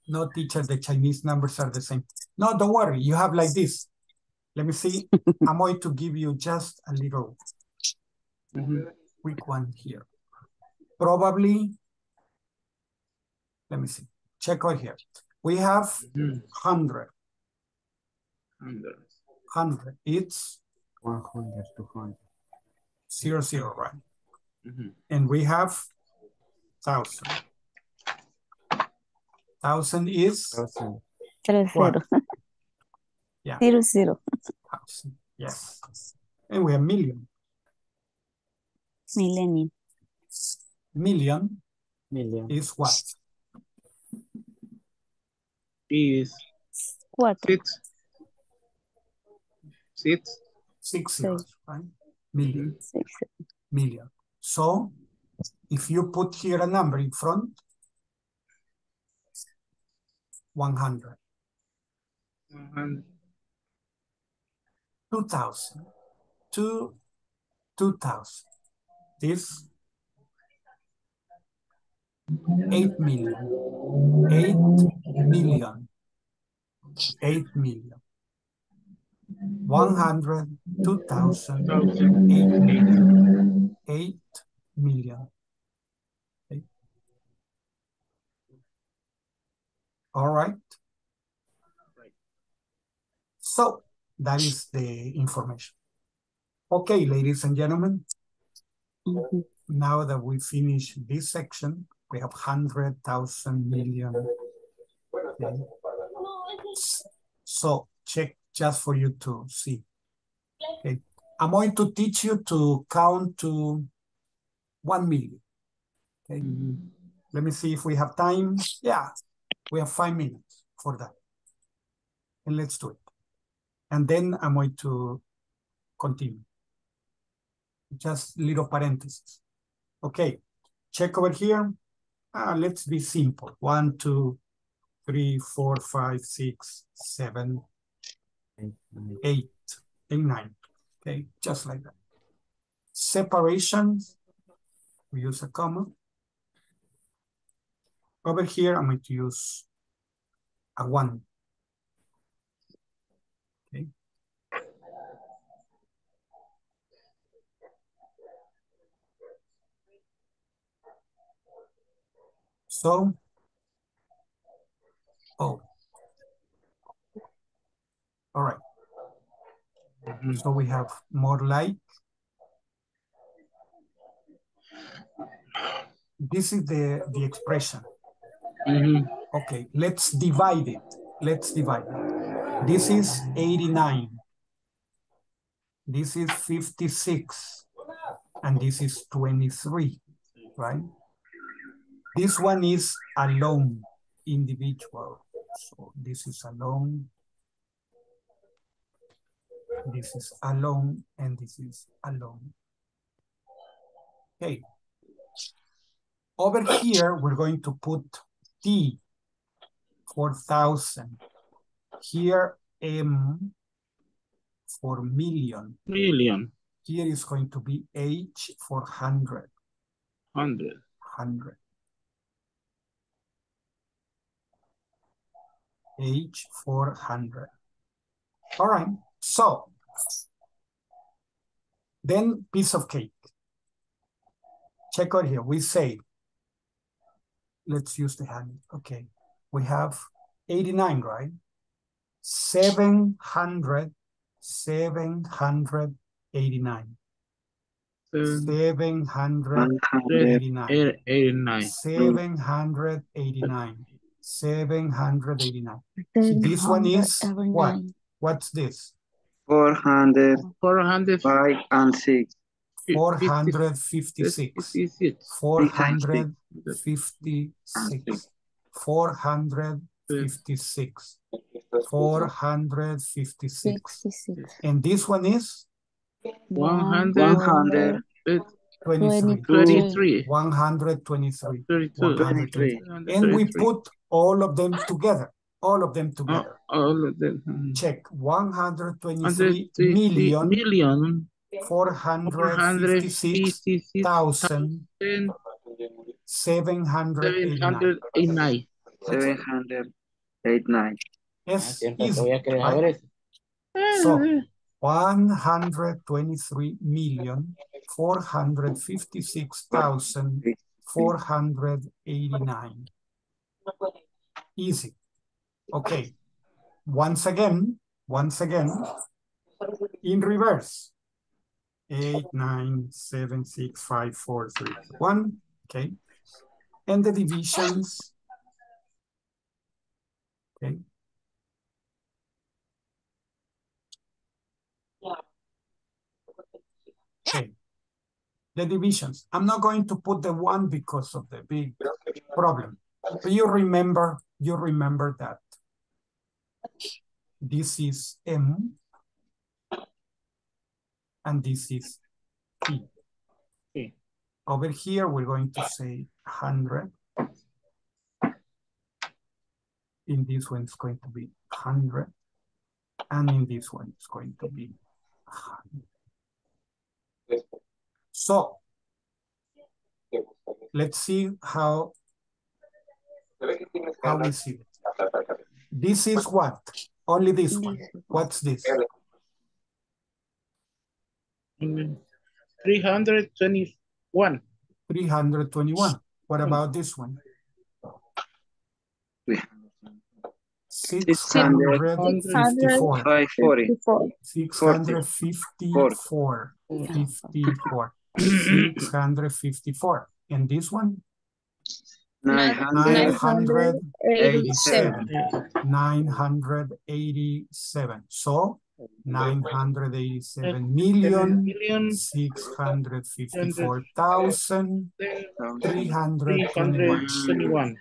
No, teacher, the Chinese numbers are the same. No, don't worry. You have like this. Let me see. I'm going to give you just a little quick one here. Probably, let me see. Check out here. We have 100. 100. It's 100, 200. 0, 0, right? And we have 1,000. 1,000 is? 3, 0. Yeah. 0, 0. 1,000, yes. And we have million. Millennium. Million. Million is what? Is 6 zeros, right? Million. 6 million. So if you put here a number in front, 100. 100. 2,000. 2,000. This 8 million. 8 million. 8 million. 100, 2,000, 8 million. 8 million. Okay. All right. So that is the information. Okay, ladies and gentlemen. Now that we finish this section, we have 100,000 million. Okay. So check just for you to see. Okay. I'm going to teach you to count to 1 million. Okay. Let me see if we have time. Yeah, we have 5 minutes for that. And let's do it. And then I'm going to continue. Just little parentheses. Okay, check over here. Let's be simple. 1, 2, 3, 4, 5, 6, 7, 8, 9. Okay, just like that. Separation, we use a comma. Over here, I'm going to use a 1. Okay. So, all right. So we have more light. This is the expression. Okay, let's divide it. Let's divide it. This is 89. This is 56. And this is 23, right? This one is alone, individual. So this is alone. This is alone, and this is alone. Okay. Over here, we're going to put T, 4,000. Here, M, for million. Million. Here is going to be H, for 100. 100. 100. H 400. All right. So then piece of cake. Check out here. We say, let's use the hand. Okay. We have 89, right? 789. 789. 789. 789. This one is what? What's this? 400. 405 and 6. 456. 456. 456. 456. And this one is 100. 123. 123. And we put all of them together. all of them together. All of them. Check 123,456,789. 789. Yes, right? So 123,456,489. Easy. Okay. Once again, in reverse. 8, 9, 7, 6, 5, 4, 3, 1. Okay. And the divisions. Okay. Okay. The divisions. I'm not going to put the one because of the big problem. But you remember that this is M and this is P. Okay. Over here, we're going to say 100. In this one, it's going to be 100. And in this one, it's going to be 100. So, let's see how we see it. This is what? Only this one. What's this? 321. 321. What about this one? 654. And this one? 987. 987. So 987,654,321.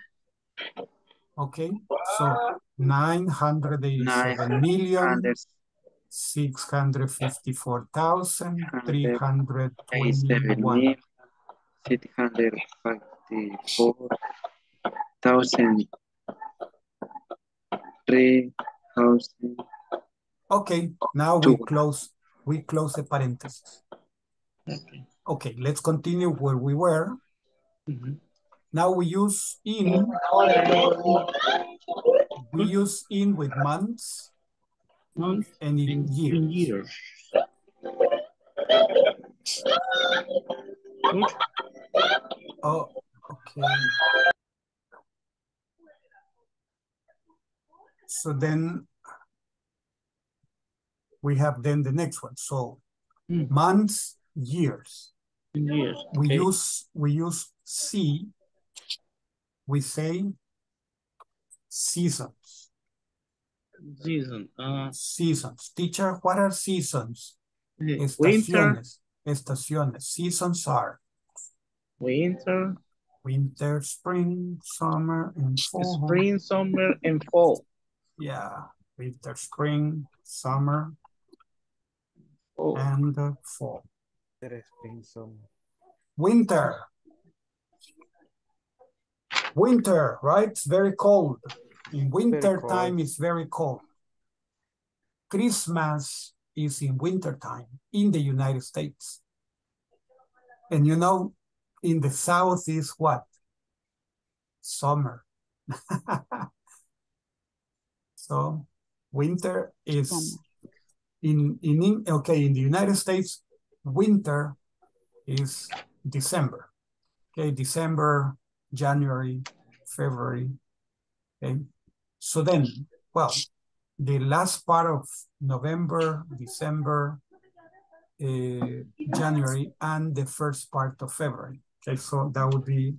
Okay, so 987,654,321. 654,300. Okay, now we close the parentheses. Okay. Okay, let's continue where we were. Now we use in. We use in with months, and in years. Oh, okay. So then we have then the next one. So months, years. Years. We okay. we use see. We say seasons. Season. Seasons. Teacher, what are seasons? Estaciones. Estaciones. Seasons are winter. Winter, spring, summer, and fall. Spring, summer, and fall. Yeah. Winter, spring, summer, oh. and fall. Winter, spring, summer. Winter. Winter, right? It's very cold. In winter time, it's very cold. Christmas is in winter time in the United States. And you know, in the South is what? Summer. So winter is in the United States, winter is December. Okay, December. January, February, okay? So then, well, the last part of November, December, January, and the first part of February, okay? So that would be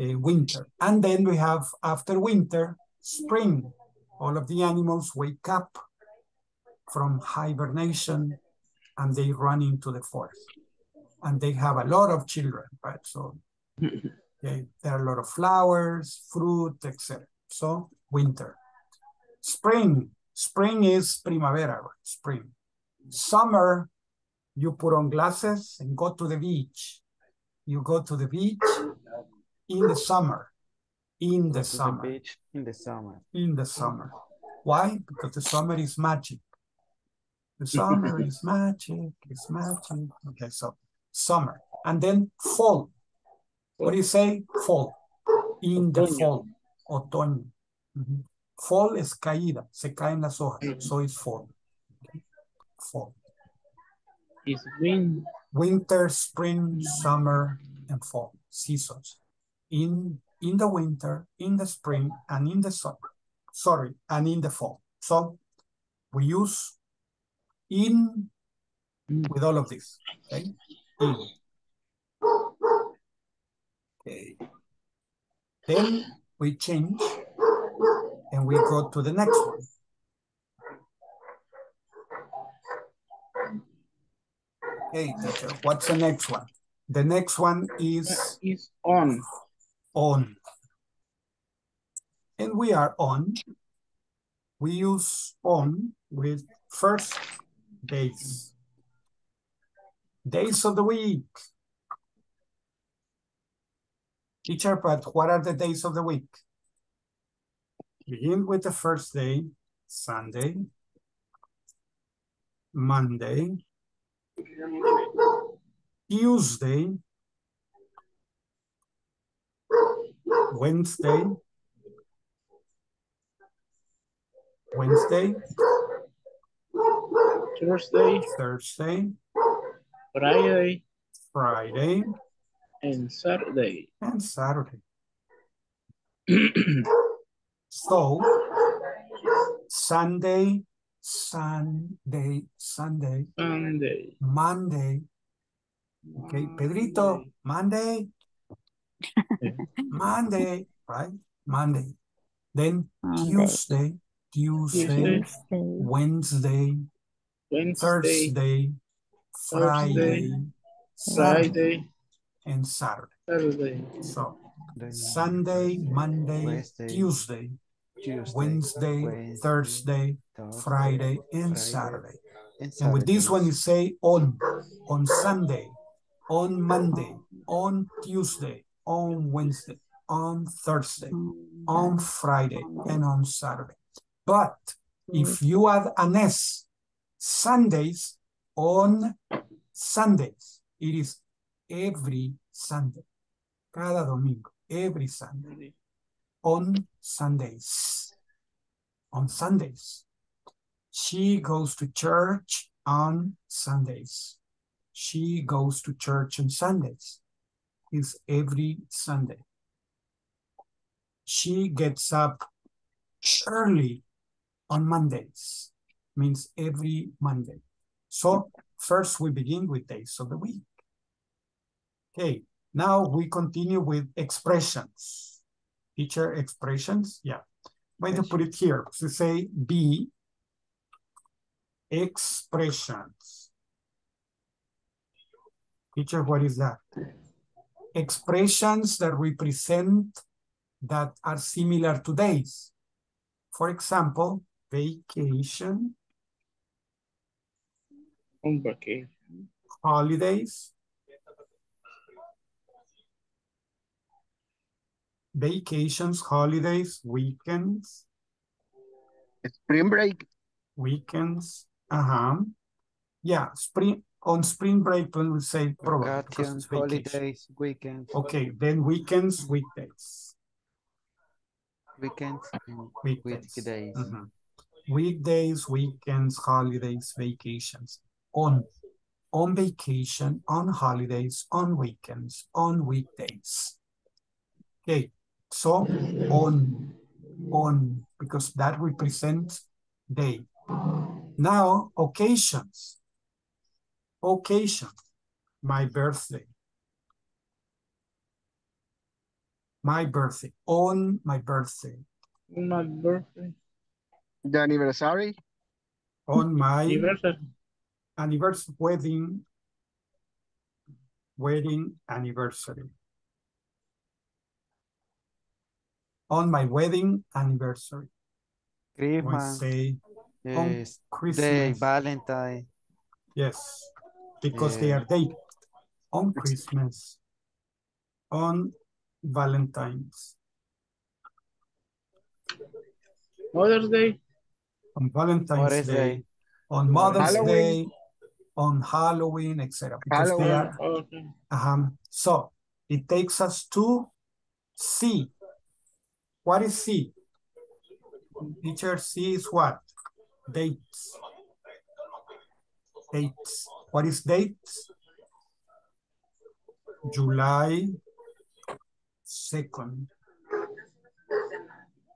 winter. And then we have, after winter, spring. All of the animals wake up from hibernation and they run into the forest. And they have a lot of children, right? So... Okay. There are a lot of flowers, fruit, etc. So winter. Spring. Spring is primavera, right? Spring. Summer, you put on glasses and go to the beach. You go to the beach in the summer. In the summer. The beach in the summer. In the summer. Why? Because the summer is magic. The summer is magic. It's magic. Okay, so summer. And then fall. What do you say? Fall. In the fall. Otoño. Mm-hmm. Fall es caída. Se caen las hojas. Mm-hmm. So it's fall. Okay. Fall. It's winter, spring, summer, and fall. Seasons. In the winter, in the spring, and in the summer. Sorry, and in the fall. So we use in with all of this. Okay. In. Okay. Then we change and we go to the next one. Okay, teacher, what's the next one? The next one is on. On. And we are on. We use on with first days. Days of the week. Teacher, but what are the days of the week? Begin with the first day, Sunday, Monday, Tuesday, Wednesday, Thursday, Friday, and Saturday. And Saturday. So, Sunday. Monday. Okay, Pedrito, Monday. Monday, right? Monday. Then Tuesday. Wednesday. Thursday, Friday, Saturday. And Saturday. So Sunday, Monday, Wednesday, Tuesday, Wednesday, Thursday, Friday, and Saturday. And with this one you say on Sunday, on Monday, on Tuesday, on Wednesday, on Thursday, on Friday, and on Saturday. But if you add an S, Sundays, on Sundays, it is every Sunday, cada domingo, every Sunday, on Sundays. She goes to church on Sundays. It's every Sunday. She gets up early on Mondays, means every Monday. So first we begin with days of the week. Okay, now we continue with expressions. Teacher, expressions, yeah. I'm going to put it here. So say B, expressions. Teacher, what is that? Expressions that represent, that are similar to days. For example, vacation. On vacation. Holidays. Vacations, holidays, weekends. Spring break. Weekends. Yeah, spring. On spring break, when we say vacations, holidays, weekends. Okay, then weekends, weekdays. Weekdays. Weekdays, weekends, holidays, vacations. On vacation, on holidays, on weekends, on weekdays. Okay. So on, because that represents day. Now, occasions. Occasion, my birthday, on my birthday. The anniversary. On my anniversary, wedding anniversary. On my wedding anniversary. Christmas. Say, yes. Christmas. Day, Valentine. Yes, because they are dated on Christmas, on Valentine's, Mother's Day. On Valentine's Day. On Mother's Day. On Halloween, etc. Because Halloween. They are, okay. So it takes us to C. What is C? Teacher, C is what? Dates. Dates. What is dates? July 2nd.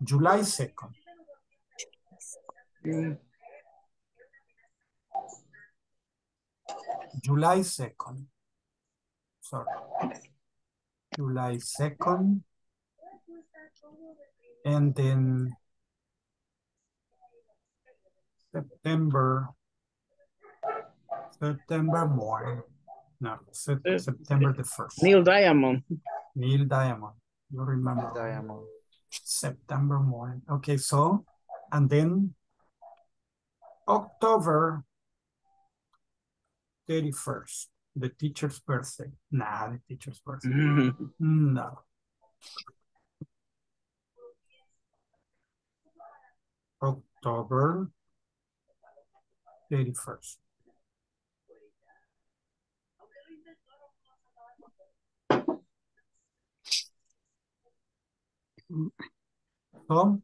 July 2nd. July 2nd. Sorry. July 2nd. And then September morning. No, September the 1st. Neil Diamond. Neil Diamond. You remember. Neil Diamond. September morning. Okay, so, and then October 31st, the teacher's birthday. Nah, the teacher's birthday. Mm-hmm. No. October 31st. So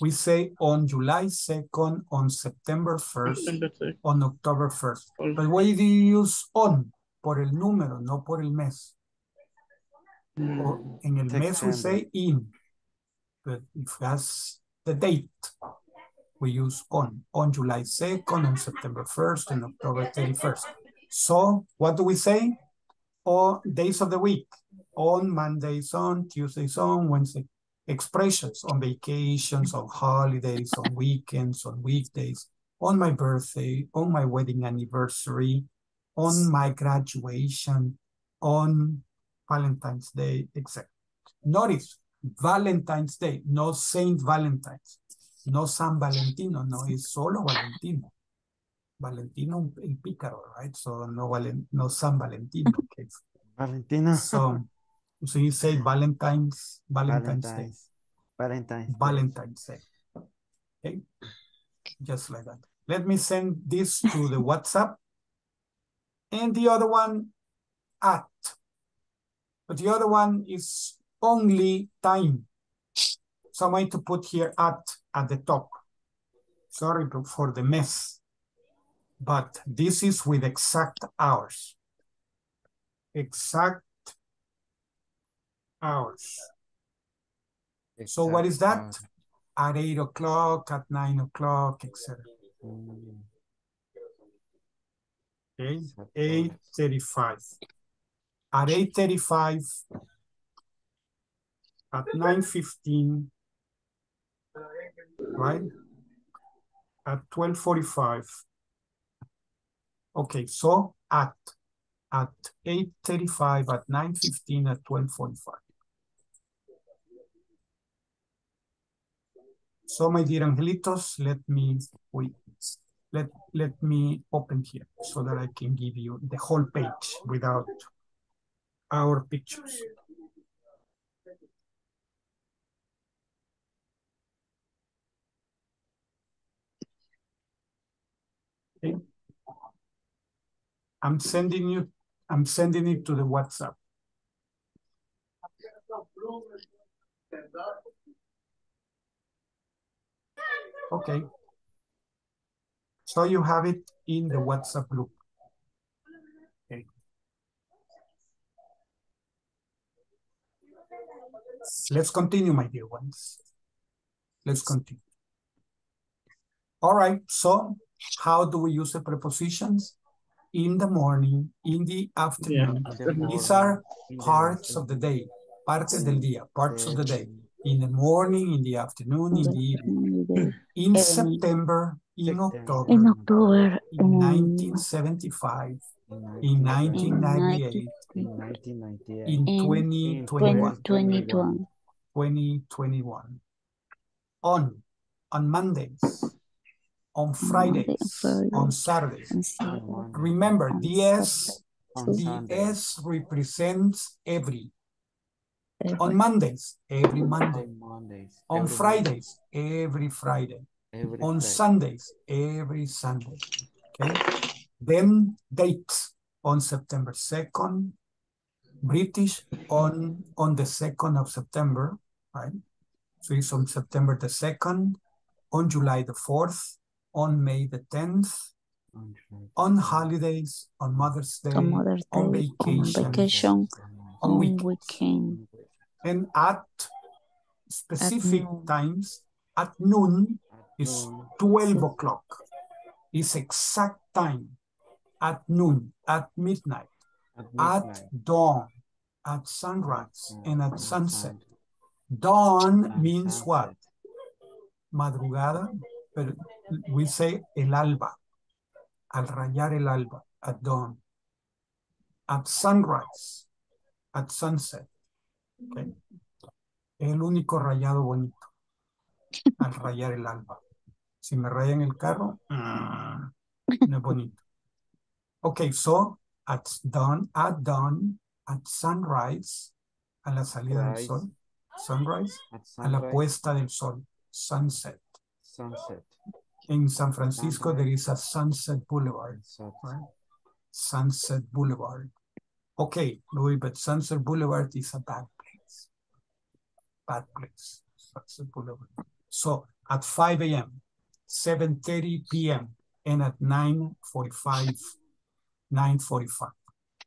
we say on July 2nd, on September 1st, on October 1st. But why do you use on? Por el número, no por el mes. En el mes we say in. But if that's the date, we use on. On July 2nd, on September 1st, and October 31st. So what do we say? All days of the week. On Mondays, on Tuesdays, on Wednesdays. Expressions on vacations, on holidays, on weekends, on weekdays, on my birthday, on my wedding anniversary, on my graduation, on Valentine's Day, etc. Notice, Valentine's Day, no Saint Valentine's, no San Valentino, no, es solo Valentino. Valentino, el pícaro, right? So no San Valentino. Okay. Valentino. So you say Valentine's Day. Okay, just like that. Let me send this to the WhatsApp. And the other one, at. But the other one is only time. So I'm going to put here at the top. Sorry for the mess. But this is with exact hours. Exact hours. Exactly. So what is that? At 8 o'clock, at 9 o'clock, etc. Okay, 8:35. At 8:35, at 9:15, right? At 12:45. Okay, so at 8:35, at 9:15, at 12:45. So, my dear angelitos, let me open here so that I can give you the whole page without our pictures. Okay. I'm sending it to the WhatsApp. Okay. So you have it in the WhatsApp group. Okay. Let's continue, my dear ones. Let's continue. All right. So how do we use the prepositions? In the morning, in the afternoon. Yeah. These are parts of the day. Partes del día, parts of the day. In the morning, in the afternoon, in the evening. In September, in October, in 1975, in 1998, in 2021. On Mondays, on Fridays, on Saturdays. Remember, the S represents every. On Mondays, every Monday. On Fridays, every Friday. On Sundays, every Sunday. Okay. Then dates on September 2nd, British on the 2nd of September, right? So it's on September the 2nd, on July the 4th, on May the 10th, on holidays, on Mother's Day, on vacation, on weekend. And at specific times, at noon is 12 o'clock. It's exact time, at noon, at midnight, at dawn, at sunrise, and at sunset. Dawn means what? Madrugada, but we say el alba, al rayar el alba, at dawn, at sunrise, at sunset. Okay. El único rayado bonito, al rayar el alba. Si me rayan el carro, no es bonito. Okay, so at dawn, at sunrise, a la salida del sol, sunrise, a la puesta del sol, sunset. In San Francisco, there is a Sunset Boulevard. Right? Sunset Boulevard. Okay, Louis, but Sunset Boulevard is a bad place. Bad place. Sunset Boulevard. So at 5 a.m., 7:30 p.m., and at 9:45.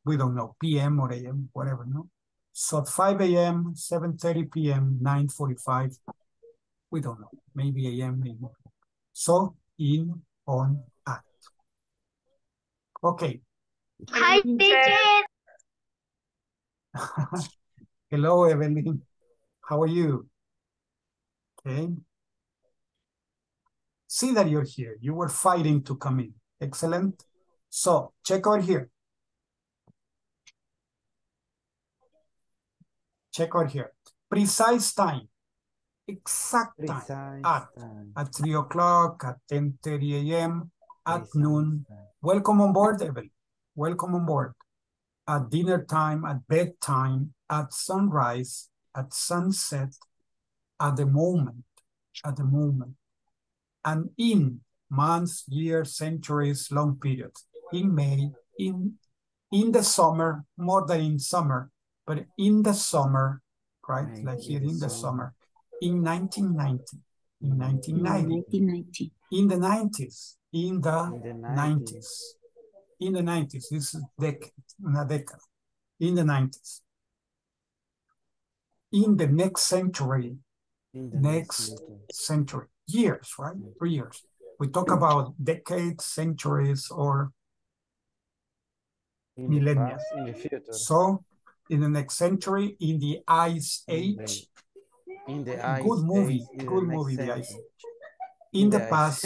We don't know, p.m. or a.m., whatever, no? So at 5 a.m., 7:30 p.m., 9:45, we don't know. Maybe a.m., maybe. So, in, on, at. Okay. Hi, teacher. Hello, Evelyn. How are you? Okay. See that you're here. You were fighting to come in. Excellent. So, check out here. Check out here. Precise time. Exact time. Precise at 3 o'clock, at 10:30 a.m., at noon. Welcome on board, Evelyn. Welcome on board. At dinner time, at bedtime, at sunrise, at sunset, at the moment. And in months, years, centuries, long periods. In May, in the summer, more than in summer, but in the summer, right? Right. Like here in the summer. In 1990, in 1990, in the 90s, in the 90s, this is a decade, in the 90s. In the next century, years, right? 3 years. We talk about decades, centuries, or millennia. So, in the next century, in the Ice Age, in the past,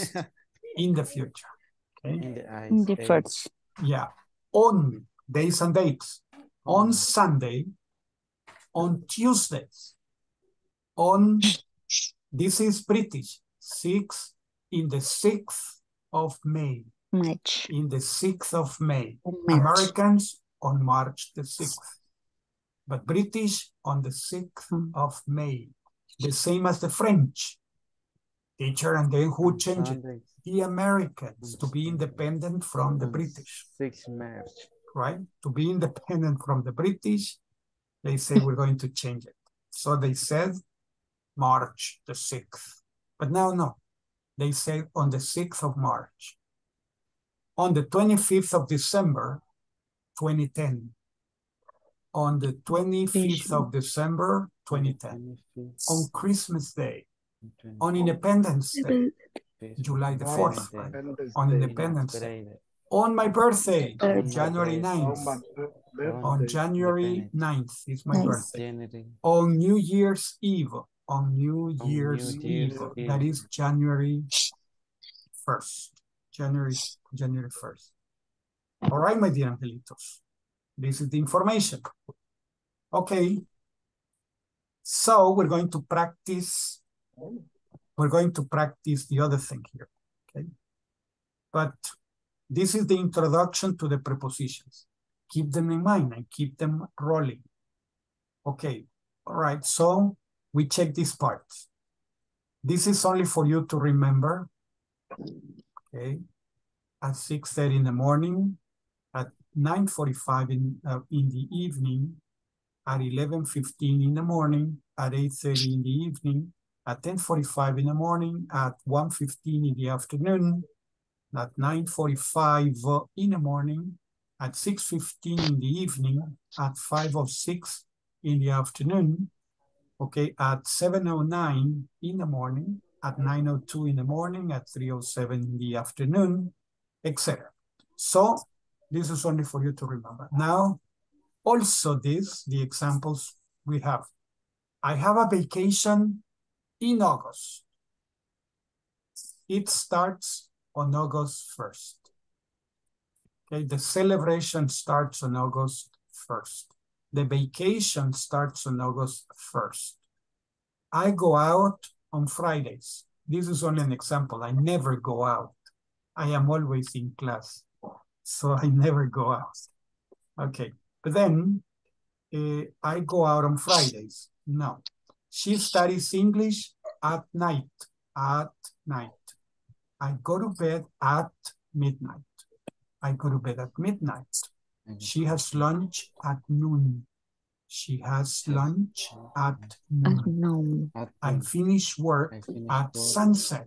in the future. Okay. In the first. Yeah. On days and dates. On Sunday, on Tuesdays, on, this is British, 6 in the 6th of May. In the 6th of May. Americans on March the 6th. But British on the 6th of May. The same as the French. Teacher, and then who changed it? The Americans, to be independent from the British. 6th March. Right? To be independent from the British, they say we're going to change it. So they said March the 6th. But now, no. They say on the 6th of March. On the 25th of December, 2010. On the 25th of December, 2010, on Christmas Day, on Independence Day, July the 4th, right? On Independence Day, on my birthday, January 9th, on January 9th is my birthday, on New Year's Eve, on New Year's Eve, that is January 1st, January 1st. All right, my dear angelitos. This is the information. Okay. So we're going to practice. We're going to practice the other thing here. Okay. But this is the introduction to the prepositions. Keep them in mind and keep them rolling. Okay. All right, so we check this part. This is only for you to remember. Okay, at 6:30 in the morning, at 9:45 in the evening, at 11:15 in the morning, at 8:30 in the evening, at 10:45 in the morning, at 1:15 in the afternoon, at 9:45 in the morning, at 6:15 in the evening, at 5:06 in the afternoon, okay, at 7:09 in the morning, at 9:02 in the morning, at 3:07 in the afternoon, etc. So this is only for you to remember. Now, also this, the examples we have. I have a vacation in August. It starts on August 1st. Okay, the celebration starts on August 1st. The vacation starts on August 1st. I go out on Fridays. This is only an example. I never go out. I am always in class, so I never go out. Okay, but then I go out on Fridays. No, she studies English at night, I go to bed at midnight. She has lunch at noon. I finish work at sunset.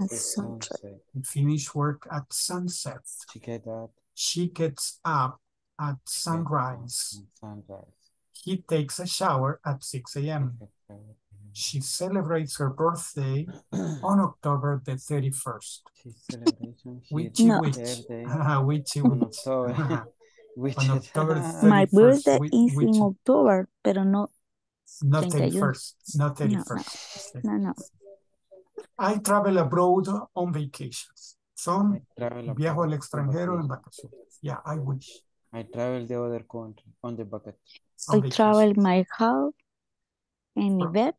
She gets up at sunrise. He takes a shower at 6 a.m. She celebrates her birthday on October the 31st. My birthday is in October, pero no. Not 31st. Not 31st. No, no. I travel abroad on vacations. So, viajo al extranjero en vacaciones. Yeah, I wish. I travel the other country on the bucket. I travel my house and the bed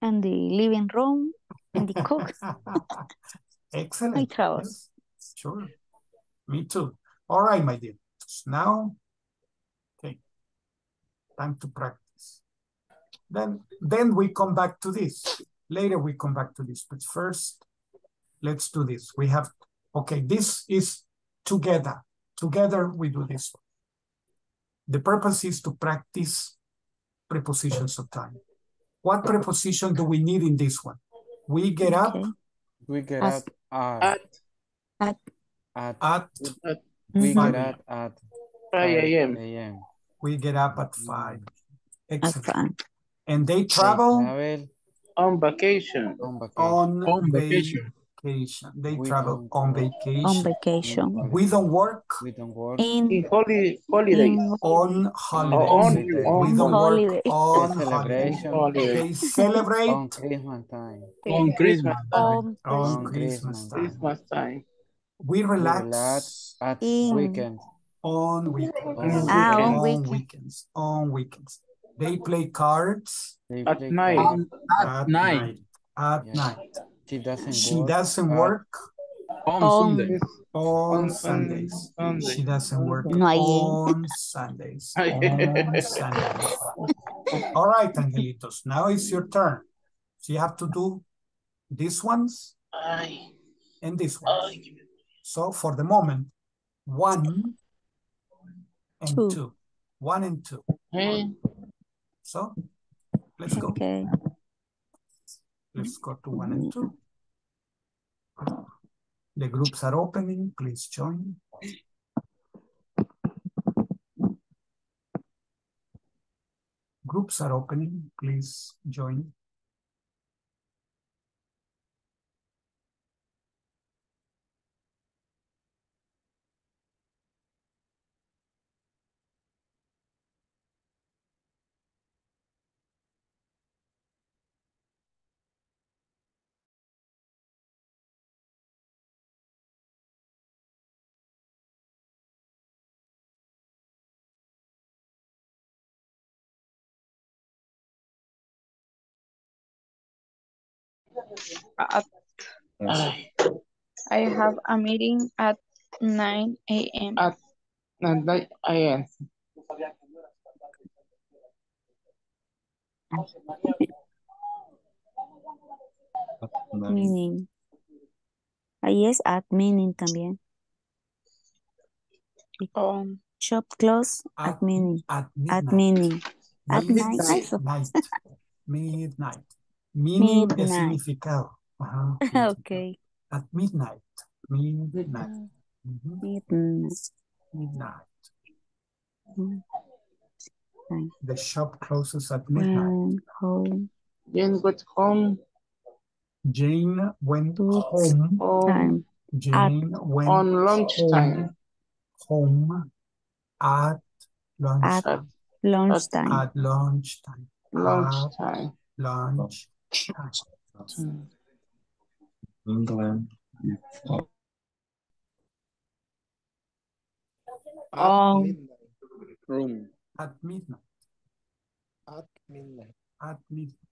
and the living room and the cook. Excellent. I travel. Yes. Sure. Me too. All right, my dear. Now, okay, time to practice. Then we come back to this. Later we come back to this, but first, let's do this. We have, okay, this is together. Together we do this. The purpose is to practice prepositions of time. What preposition do we need in this one? We get up. We get up at. We get up at 5 a.m. We get up at 5. Excellent. And they travel on vacation. We don't work. In holidays. On holidays. We don't work on holidays. They celebrate on Christmas time. We relax at weekends. On weekends. They play cards at night. She doesn't work on Sundays. She doesn't work on Sundays. All right, Angelitos. Now it's your turn. So you have to do these ones and these ones. So for the moment, 1 and 2. 1 and 2. So let's go. Okay. Let's go to 1 and 2. The groups are opening. Please join. Groups are opening. Please join. I have a meeting at 9 a.m. At 9 a.m. Meaning. Ahí es at meaning también. Shop close at meaning. At midnight. Meaning es significado. Ajá. Ok. At midnight. Midnight. Midnight. The shop closes at midnight. Jane went home. Jane went home. Jane went on lunchtime. Home at lunchtime. At lunchtime. At lunchtime. Lunchtime. Lunchtime. England. Room. At midnight. At midnight. At midnight.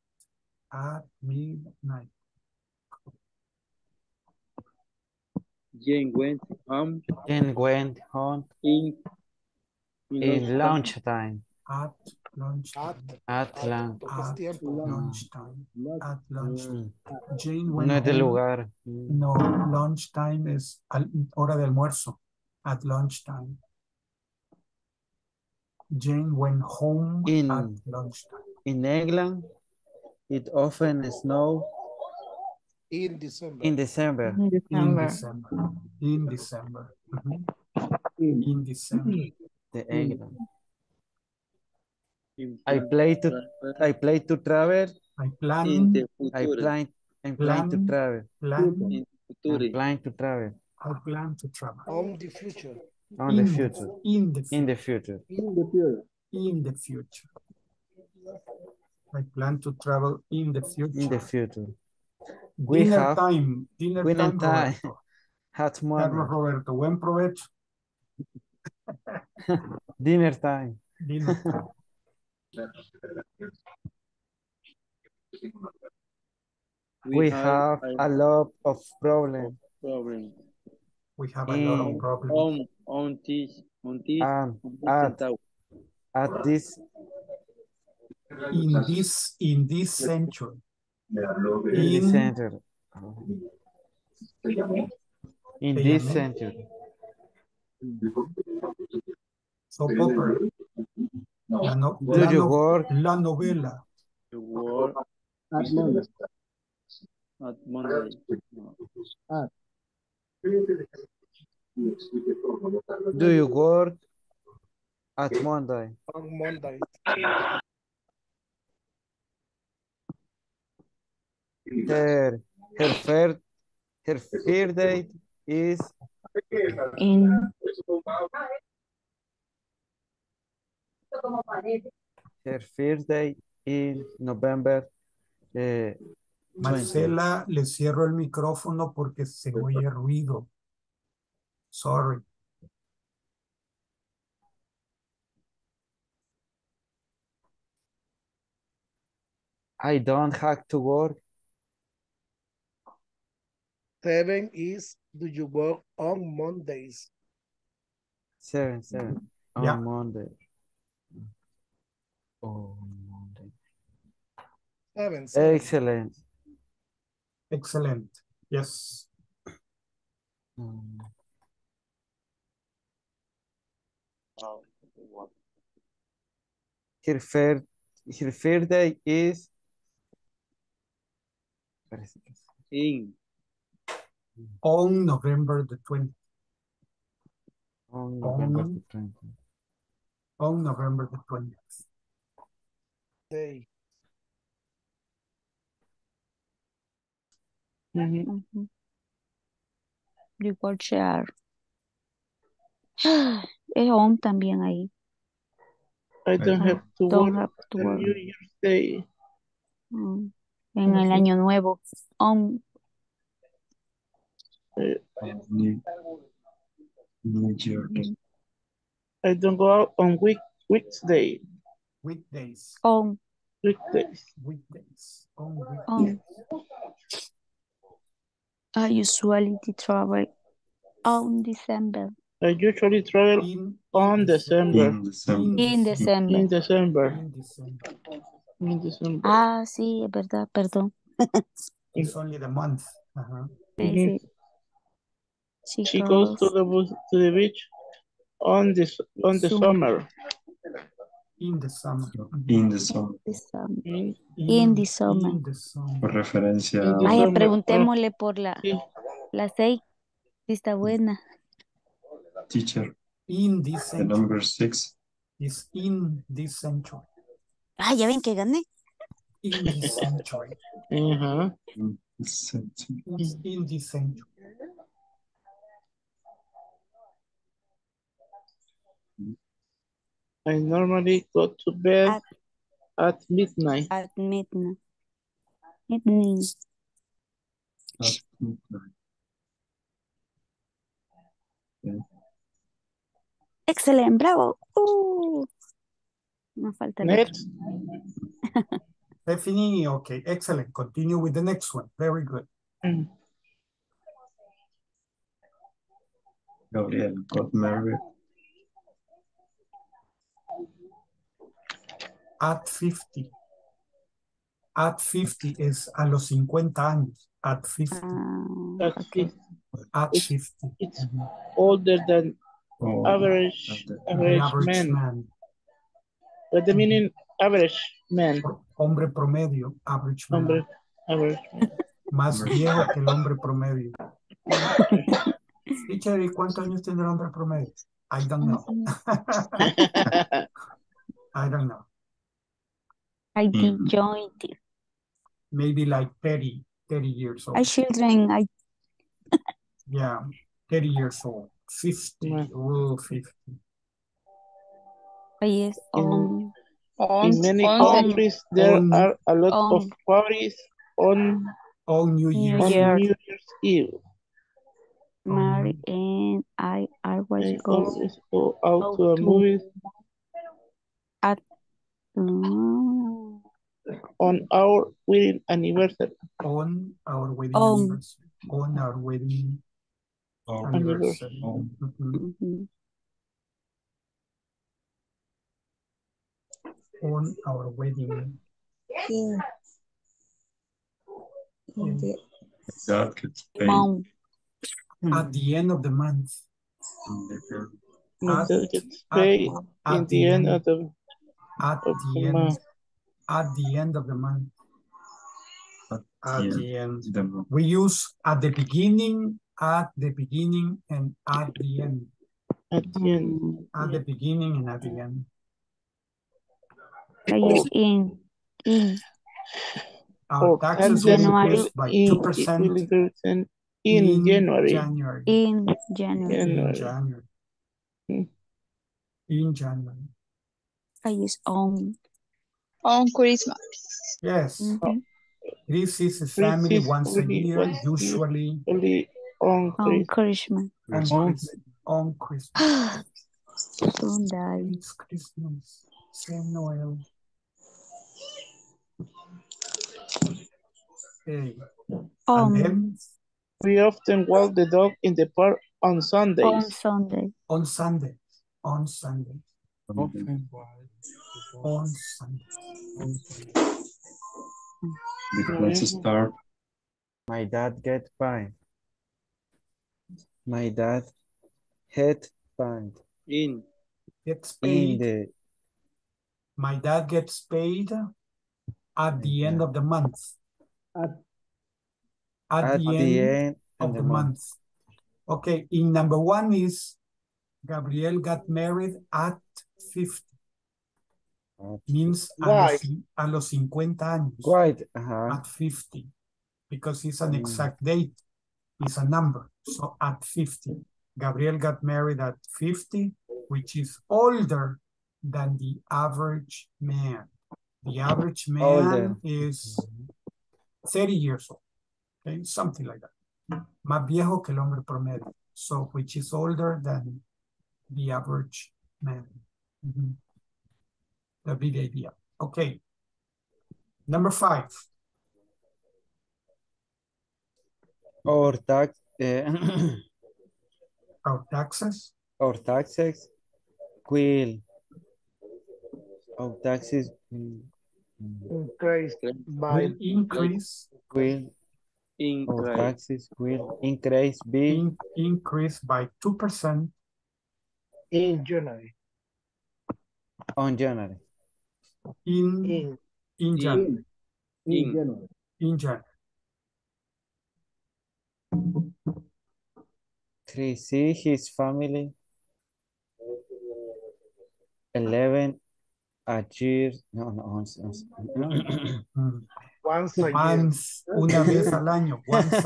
At midnight. Jane went home. Jane went home. In lunchtime. At lunchtime. At lunchtime. At lunchtime. Jane went. No es del lugar. No, lunchtime es hora de almuerzo. At lunchtime. Jane went home at lunchtime. In England, it often snows in December. In December. In December. In December. In December. The England. I plan to travel. I plan to travel. On the future. On the future. In the future. In the future. I plan to travel in the future. In the future. Dinner time. Carlos Roberto, buen provecho. Dinner time. Dinner time. We have a lot of problems. We have a lot of problems. In this century. In this century. So popular. La novela. At Monday. Do you work at Monday? On Monday. Her fair date is in. Her fair date in November. Marcela, le cierro el micrófono porque se oye ruido. Sorry. I don't have to work. Seven is, do you work on Mondays? Seven. On Monday. Oh, Monday. Seven. Excellent. Yes. Her fair day is on November the 20th. On November the 20th. Day. You could share. Es home también ahí. I don't have to work. New Year's Day. En el año nuevo. I don't go out on weekdays. Weekdays. On weekdays. Weekdays. On weekdays. I usually travel on December. I usually travel on December. In December. Ah, sí, es verdad, perdón. It's only the month. Uh-huh. Mm-hmm. She goes to the beach on the summer. In the summer. Por referencia. Ay, preguntémosle por la sí. La 6. Si está buena. Teacher. In this century. The number 6 is in this century. Ah, ya ven que gané. In this century. Uh-huh. In this century. In this century. I normally go to bed at midnight. At midnight. Midnight. At midnight. Okay. Excellent, bravo. No falta. Next. Definitely, okay, excellent. Continue with the next one. Very good. Mm. Gabriel got married. At 50. At 50 es a los 50 años. At 50. Okay. At 50. It's older than average man. What the meaning average man? Hombre promedio, average man. Más viejo que el hombre promedio. Teacher, ¿y cuántos años tiene el hombre promedio? I don't know. I don't know. I did join it. Maybe like 30 years old. I children. Yeah, 30 years old. 50, yeah. 50. Yes. In many countries, there are a lot of parties on New Year's Eve. Mary and I always go out to a movie. At on our wedding anniversary. On our wedding anniversary. On our wedding. Yeah. At the end of the month. At the end of the month. At the end. We use at the beginning, and at the end. At the beginning and at the end. Our taxes will increase by 2% in January. In January. I use on Christmas. Yes. Mm-hmm. This is a family once a year, usually on Christmas. Don't die. It's Christmas. Saint Noel. Okay. And then? We often walk the dog in the park on Sundays. On Sunday. Okay. On Sunday. Let's start. My dad get fined. My dad had fined. My dad gets paid at the end of the month. At the end of the month. Okay, in number one is Gabriel got married at 50. Means a los 50 años. Right. Uh-huh. At 50. Because it's an exact date. It's a number. So at 50. Gabriel got married at 50, which is older than the average man. The average man is 30 years old. Okay? Something like that. Más viejo que el hombre promedio. So which is older than the average man. Mm-hmm. That'd be the idea. Okay. Number 5. Our taxes will. Increase by increase will taxes will increase be increase by 2% in January. On January. In January. In January. In January. 3C, his family. 11 a year. No. Once a year. Once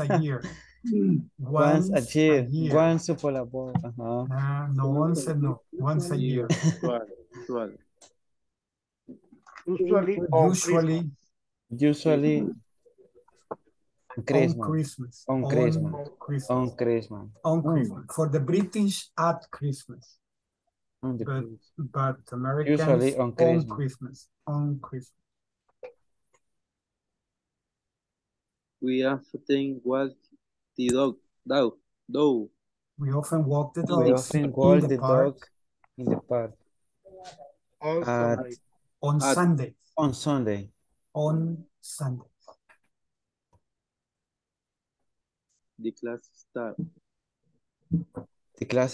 a year. Once a polabor. No, once a year. Usually Christmas. On Christmas. For the British at Christmas. But Americans usually on Christmas. We often walk the dog in the park. On Sunday. The class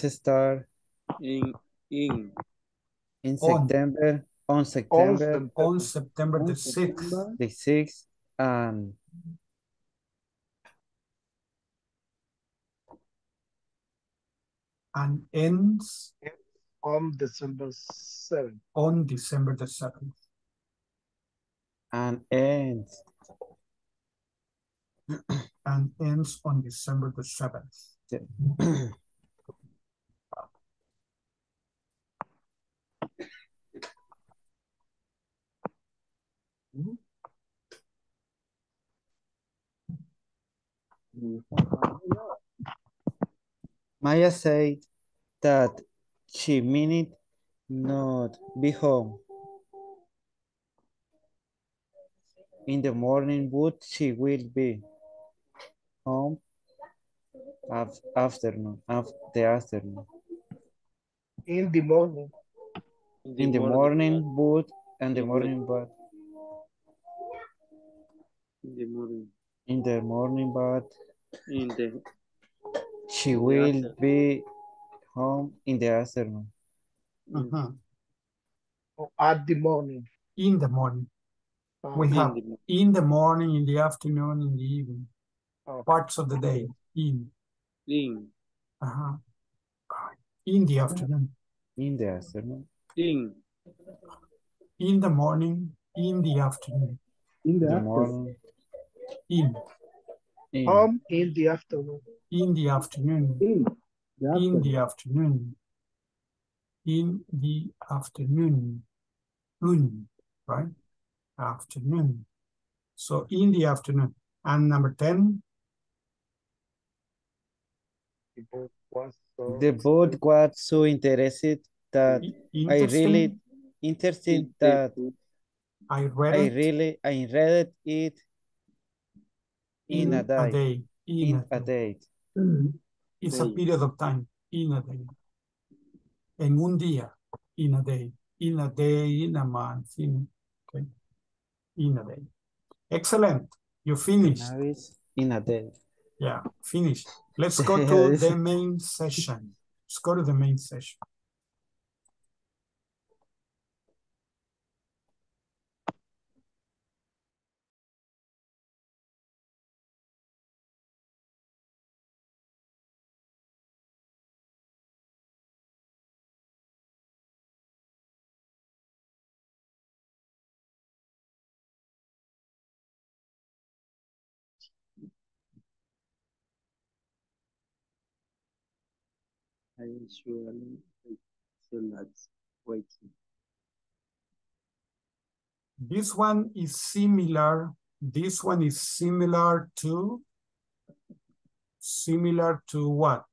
start on September the 6th and ends on December 7th. On December 7th. And ends on December 7th. Yeah. Maya said that she meant not be home in the morning, but she will be home after the afternoon. In the morning, but she will be home in the afternoon. In the morning, in the afternoon, in the evening. Oh. Parts of the day. In the afternoon. So in the afternoon. And number 10. The boat was so interesting that I read it in a day. It's a period of time. In a day. En un día. In a day. In a day. In a month. In a day. Excellent. You finished. In a day. Yeah, finished. Let's go to the main session. This one is similar to what?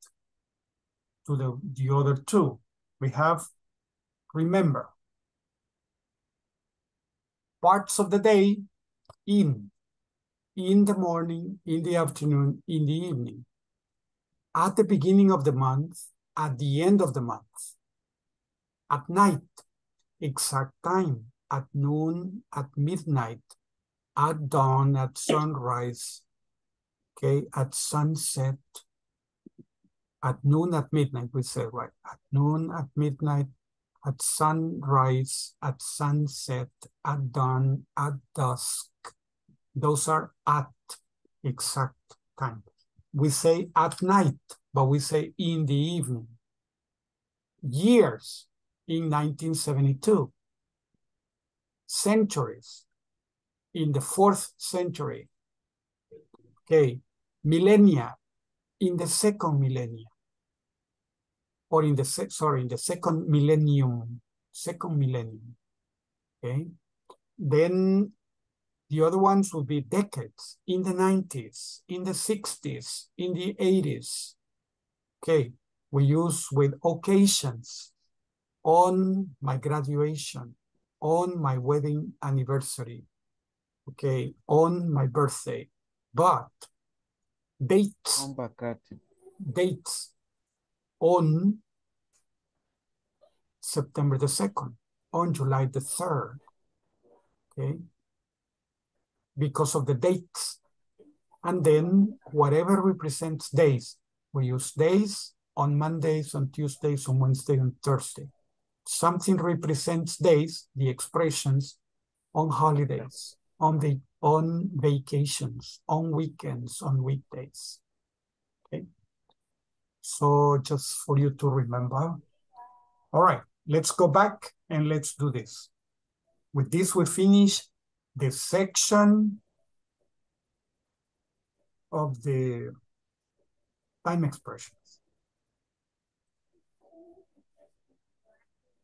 To the other two. We have, remember, parts of the day, in the morning, in the afternoon, in the evening. At the beginning of the month, at the end of the month, at night, exact time, at noon, at midnight, at dawn, at sunrise, okay, at sunset, at noon, at midnight, we say, right? At noon, at midnight, at sunrise, at sunset, at dawn, at dusk. Those are at exact time. We say at night, but we say in the evening. Years in 1972. Centuries in the 4th century. Okay, millennia in the 2nd millennia. Or in the, sorry, in the 2nd millennium, 2nd millennium, okay? Then the other ones would be decades, in the 90s, in the 60s, in the 80s, okay? We use with occasions, on my graduation, on my wedding anniversary, okay? On my birthday, but dates, dates, on September the 2nd, on July the 3rd, okay? Because of the dates. And then whatever represents days, we use days on Mondays, on Tuesdays, on Wednesday, on Thursday. Something represents days, the expressions, on holidays, on, the, on vacations, on weekends, on weekdays, okay? So just for you to remember. All right, let's go back and let's do this. With this, we finish the section of the time expressions.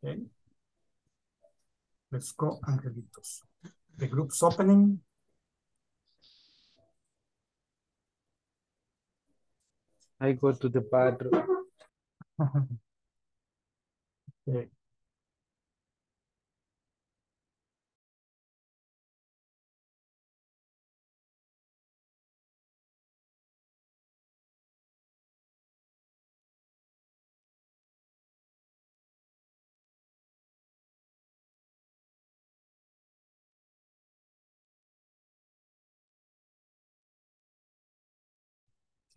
Okay. Let's go, Angelitos. The group's opening. I go to the bathroom. Okay.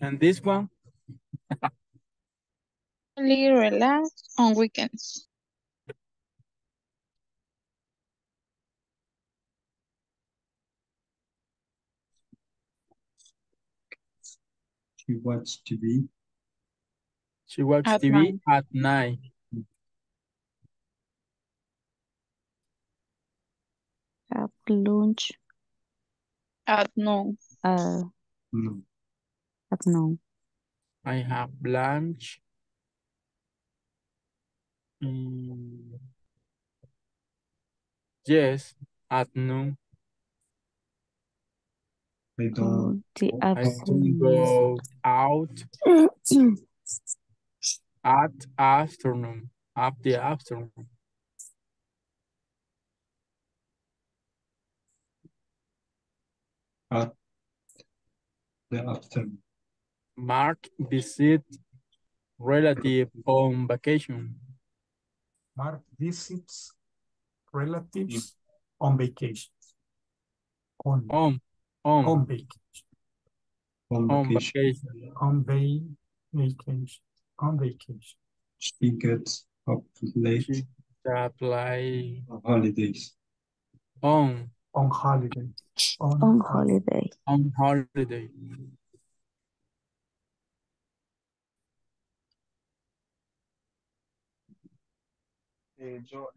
And this one? Only relax on weekends. She watches TV. She watches TV at night. Have lunch. At noon. No. At noon. I have lunch. Yes, at noon. I don't go out at afternoon. At the afternoon. At the afternoon. Mark visit relative on vacation. Mark visits relatives on vacation. On vacation. She gets up late. She applies on holidays. On holiday.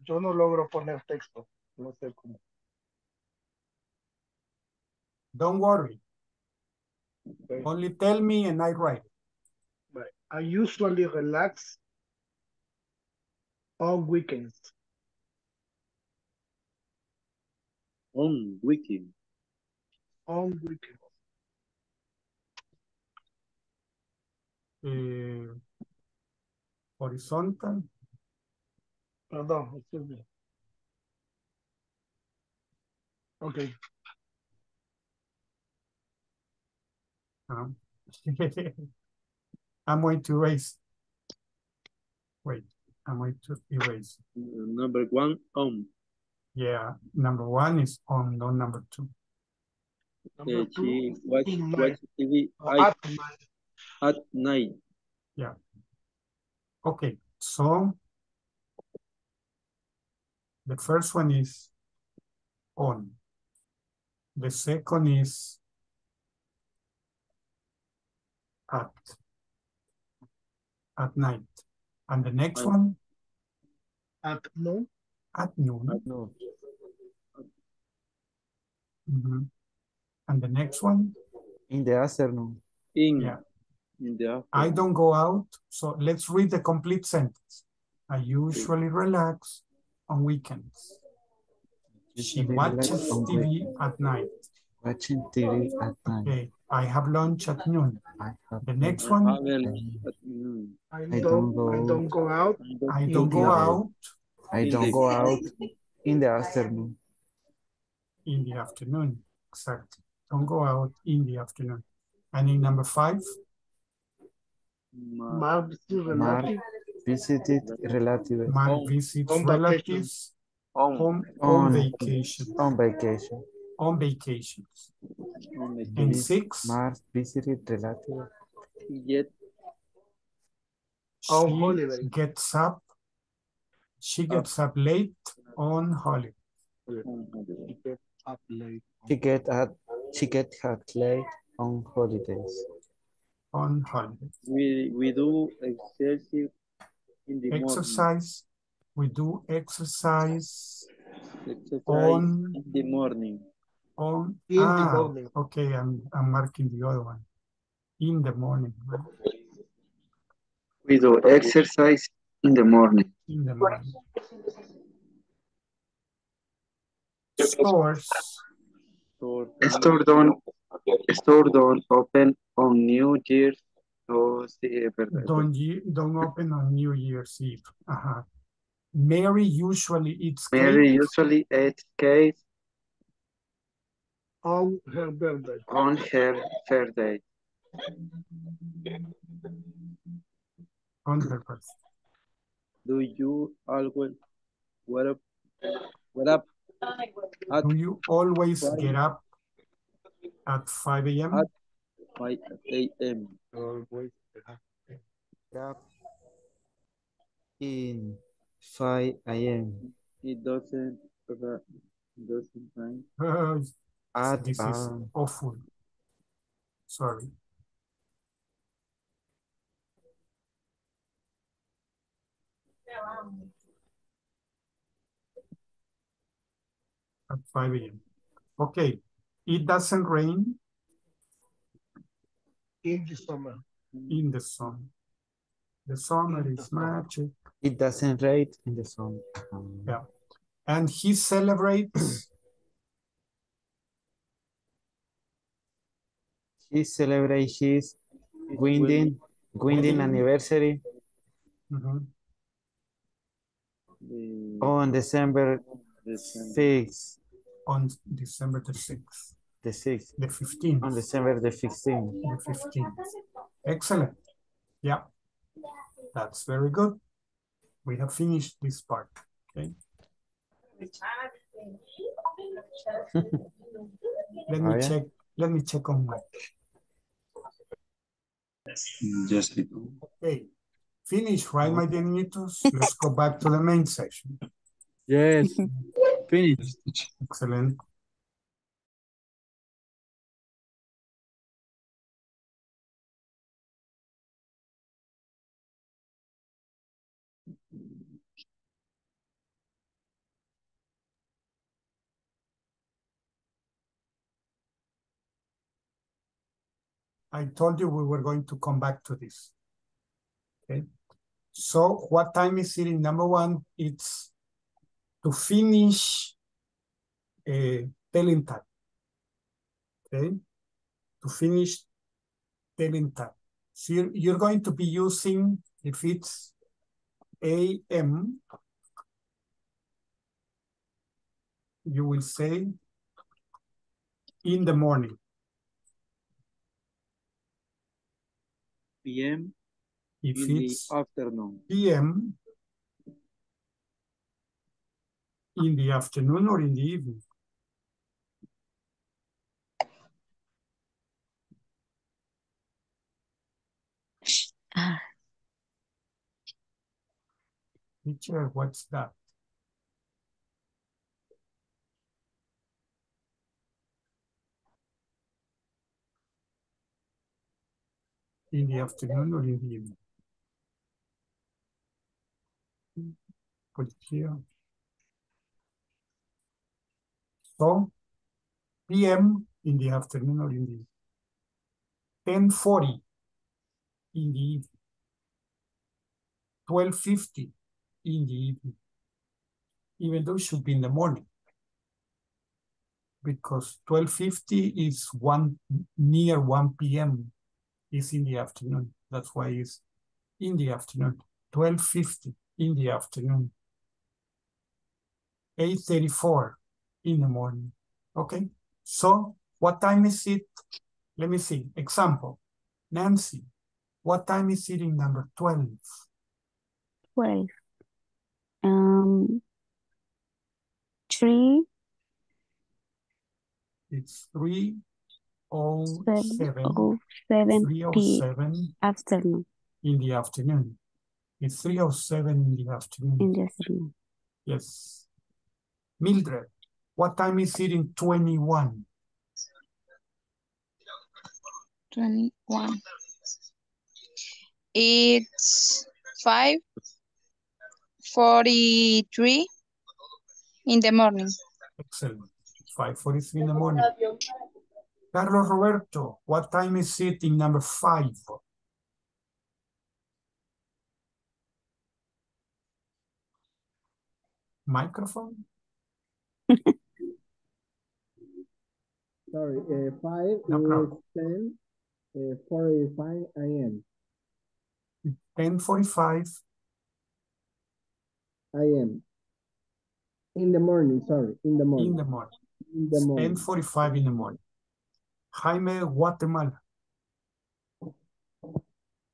Yo no logro poner texto, no sé cómo. Don't worry. Okay. Only tell me and I write. Right. I usually relax on weekends. On weekends. Horizontal. Pardon, excuse me. Okay. I'm going to erase. Wait, I'm going to erase. Number 1, on. Yeah, number one is on, not number two. Number two, watch TV at night. Yeah. Okay, so the first one is on. The second is at night. And the next one? At noon. At noon. At noon. Mm-hmm. And the next one? In the afternoon. In the afternoon. I don't go out. So let's read the complete sentence. I usually relax on weekends. She watches TV at night. Watching TV at night. Okay. I have lunch at noon. The next one. I don't go out. I don't go out in the afternoon. In the afternoon, exactly. Don't go out in the afternoon. And in number 5. Mark visits relatives. On vacations. And 6. Mark visited relatives. She gets up late on holiday. She gets up late on holidays. On holidays. We do exercise in the morning. We do exercise in the morning. Okay, I'm marking the other one. In the morning. We do exercise in the morning. In the morning. Store don't open on New Year's. Don't open on New Year's Eve. Uh-huh. Mary usually eats cake on her birthday. On her birthday. Do you always get up at 5 a.m.? At 5 a.m. Always get up in 5 a.m. It doesn't rhyme. This is awful. Sorry. At 5 a.m. Okay. It doesn't rain in the summer. In the summer. The summer is magic. It doesn't rain in the summer. Yeah. And he celebrates. He celebrates his wedding anniversary. Mm-hmm. On December 6th. On December the 6th. The 6th. The 15th. On December the 15th. The 15th. Excellent. Yeah. That's very good. We have finished this part. Okay. Let me check on my. Just okay. Finish, right, my dear nietos? Let's go back to the main session. Yes. Finished. Excellent. I told you we were going to come back to this. Okay. So what time is it in number 1? It's to finish telling time. Okay. To finish telling time. So you're going to be using, if it's AM, you will say in the morning. PM if in it's the afternoon. PM in the afternoon or in the evening? Teacher, what's that? In the afternoon or in the evening? Put it here. So, PM in the afternoon or in the evening. 10:40 in the evening. 12:50 in the evening. Even though it should be in the morning. Because 12:50 is near 1 p.m. Is in the afternoon. That's why it's in the afternoon. 12:50 in the afternoon. 8:34 in the morning. Okay. So what time is it? Let me see. Example. Nancy, what time is it in number 12? 12. 3. It's 3. 3:07 afternoon. In the afternoon. It's 3:07 in the afternoon. In the afternoon. Yes. Mildred, what time is it in 21? 21. It's 5:43 in the morning. Excellent. 5:43 in the morning. Carlos Roberto, what time is it in number 5? 5:45 a.m. 10:45 a.m. In the morning, sorry, in the morning. In the morning. In the morning. 10:45 in the morning. Jaime Guatemala,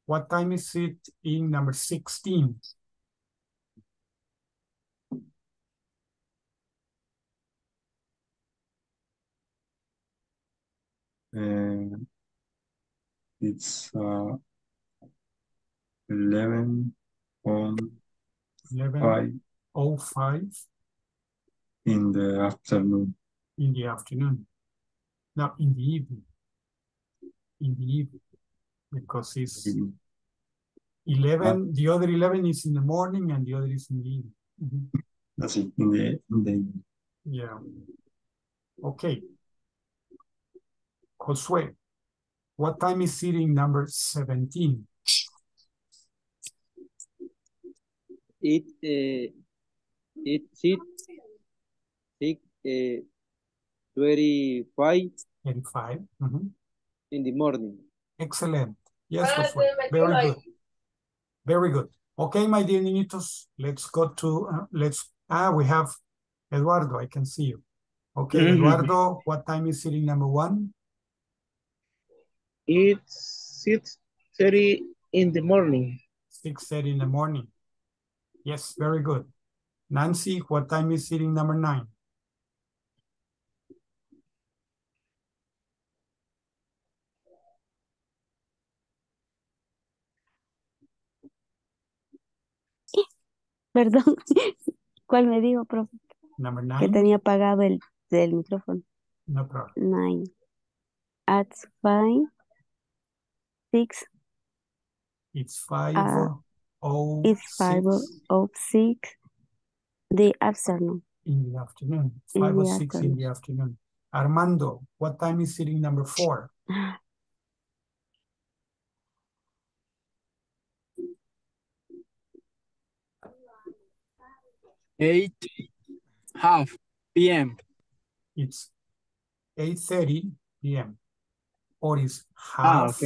what time is it in number 16? 11:05 in the afternoon. In the afternoon. Now, in the evening, because it's 11, the other 11 is in the morning and the other is in the evening. Mm-hmm. That's it, in the evening. Yeah. Okay. Josué, what time is it in number 17? It's 25 in the morning. Excellent. Yes, very good. Very good. Okay, my dear niñitos, let's go to, we have Eduardo, I can see you. Okay, Eduardo, what time is it in number 1? It's 6:30 in the morning. 6:30 in the morning. Yes, very good. Nancy, what time is it in number 9? ¿Cuál me dijo, profe? Number 9. Que tenía apagado el micrófono. No problem. 9. At 5. 6. It's 5:06 the afternoon. In the afternoon. 5:06 in the afternoon. Armando, what time is it in number 4? 8:30 p.m. It's 8:30 p.m. Or it's half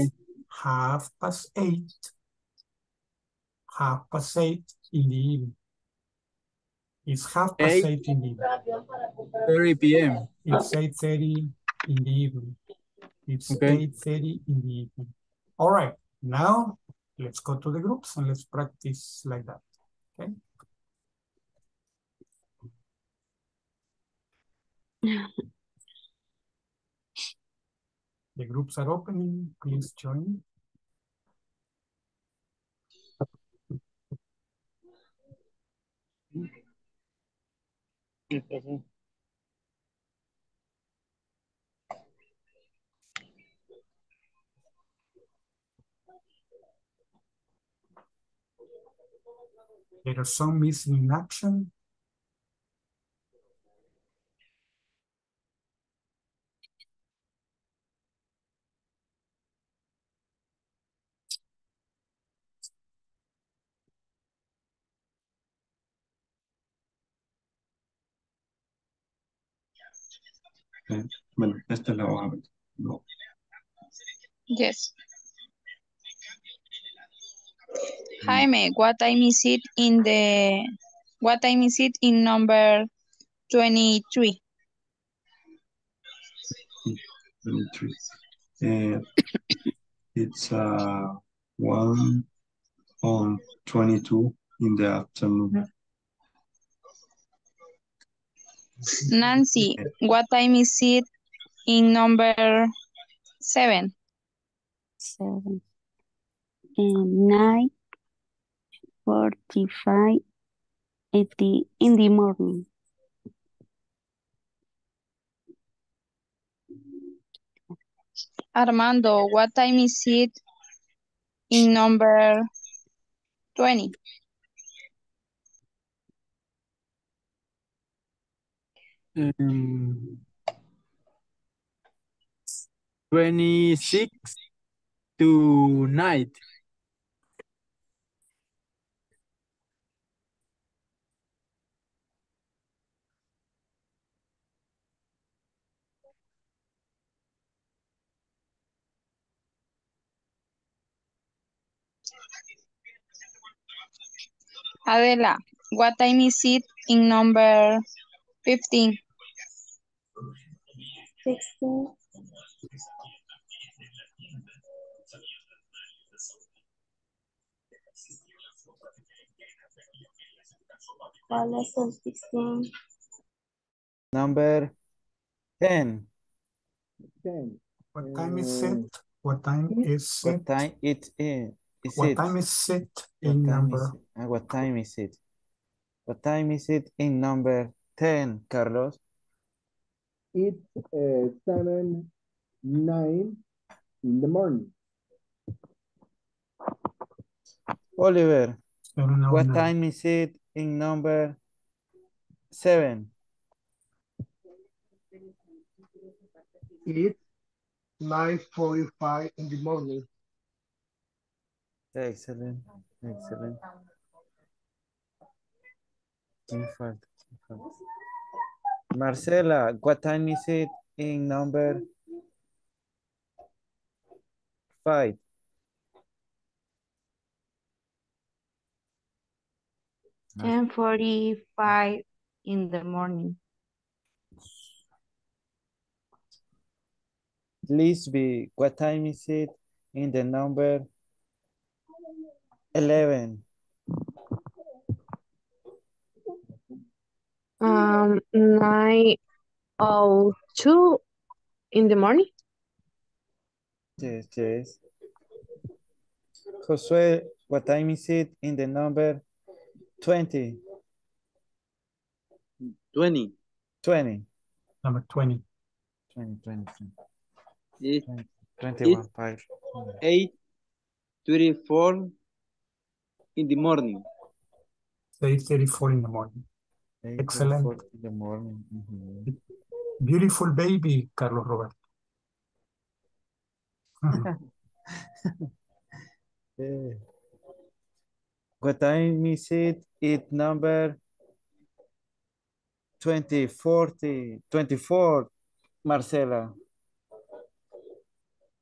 past eight in the evening. It's 8:30 in the evening. 30 p.m. It's 8:30 in the evening. It's 8:30 in the evening. All right. Now let's go to the groups and let's practice like that. Okay. groups are opening. Please join. There are some missing in action. Yes. Jaime, what time is it in number 23? 23. It's 1:22 in the afternoon. Nancy, what time is it in number 7? 7. 9:45 in the morning. Armando, what time is it in number 20? 26:09. Adela, what time is it in number 15? 16. 16. Number 10. 10. What time is it in number 10, Carlos? It's 7:09 in the morning. Oliver, what time is it in number 7? It's 9:45 in the morning. Excellent, excellent. Marcela, what time is it in number 5? 10:45 in the morning. Lisby, what time is it in the number 11? 9:02 in the morning. Yes, yes. Josué, what time is it in the number 20? 20. Number 20. 21. 8:34 in the morning. 8:34 in the morning. Excellent. In the morning. Mm-hmm. Beautiful baby, Carlos Roberto. Yeah. What time is it? It number 24, Marcela.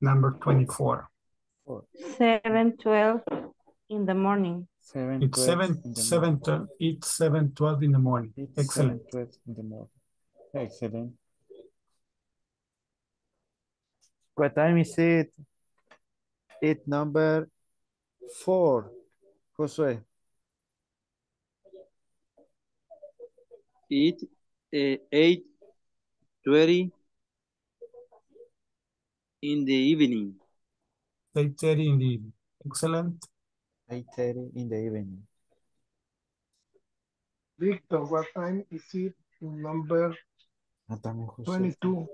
Number 24. 7:12 in the morning. It's 7:12 in the morning. Excellent. Excellent. What time is it? It's number 4. Josué. It's 8:20 in the evening. 8:30 in the evening. Excellent. 8:30 in the evening. Victor, what time is it in number 22?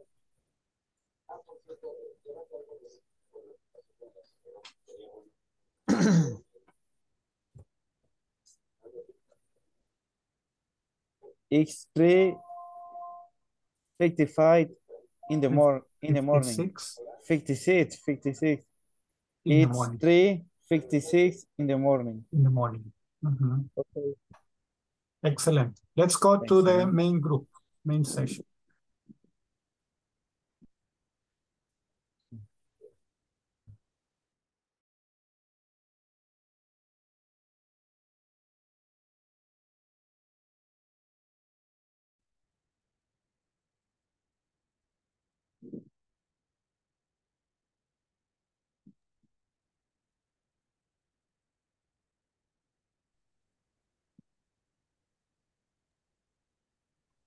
It's 3:55 in the morning. 56. It's 3:56 in the morning. In the morning. Mm-hmm. Okay. Excellent. Let's go to the main group, main session.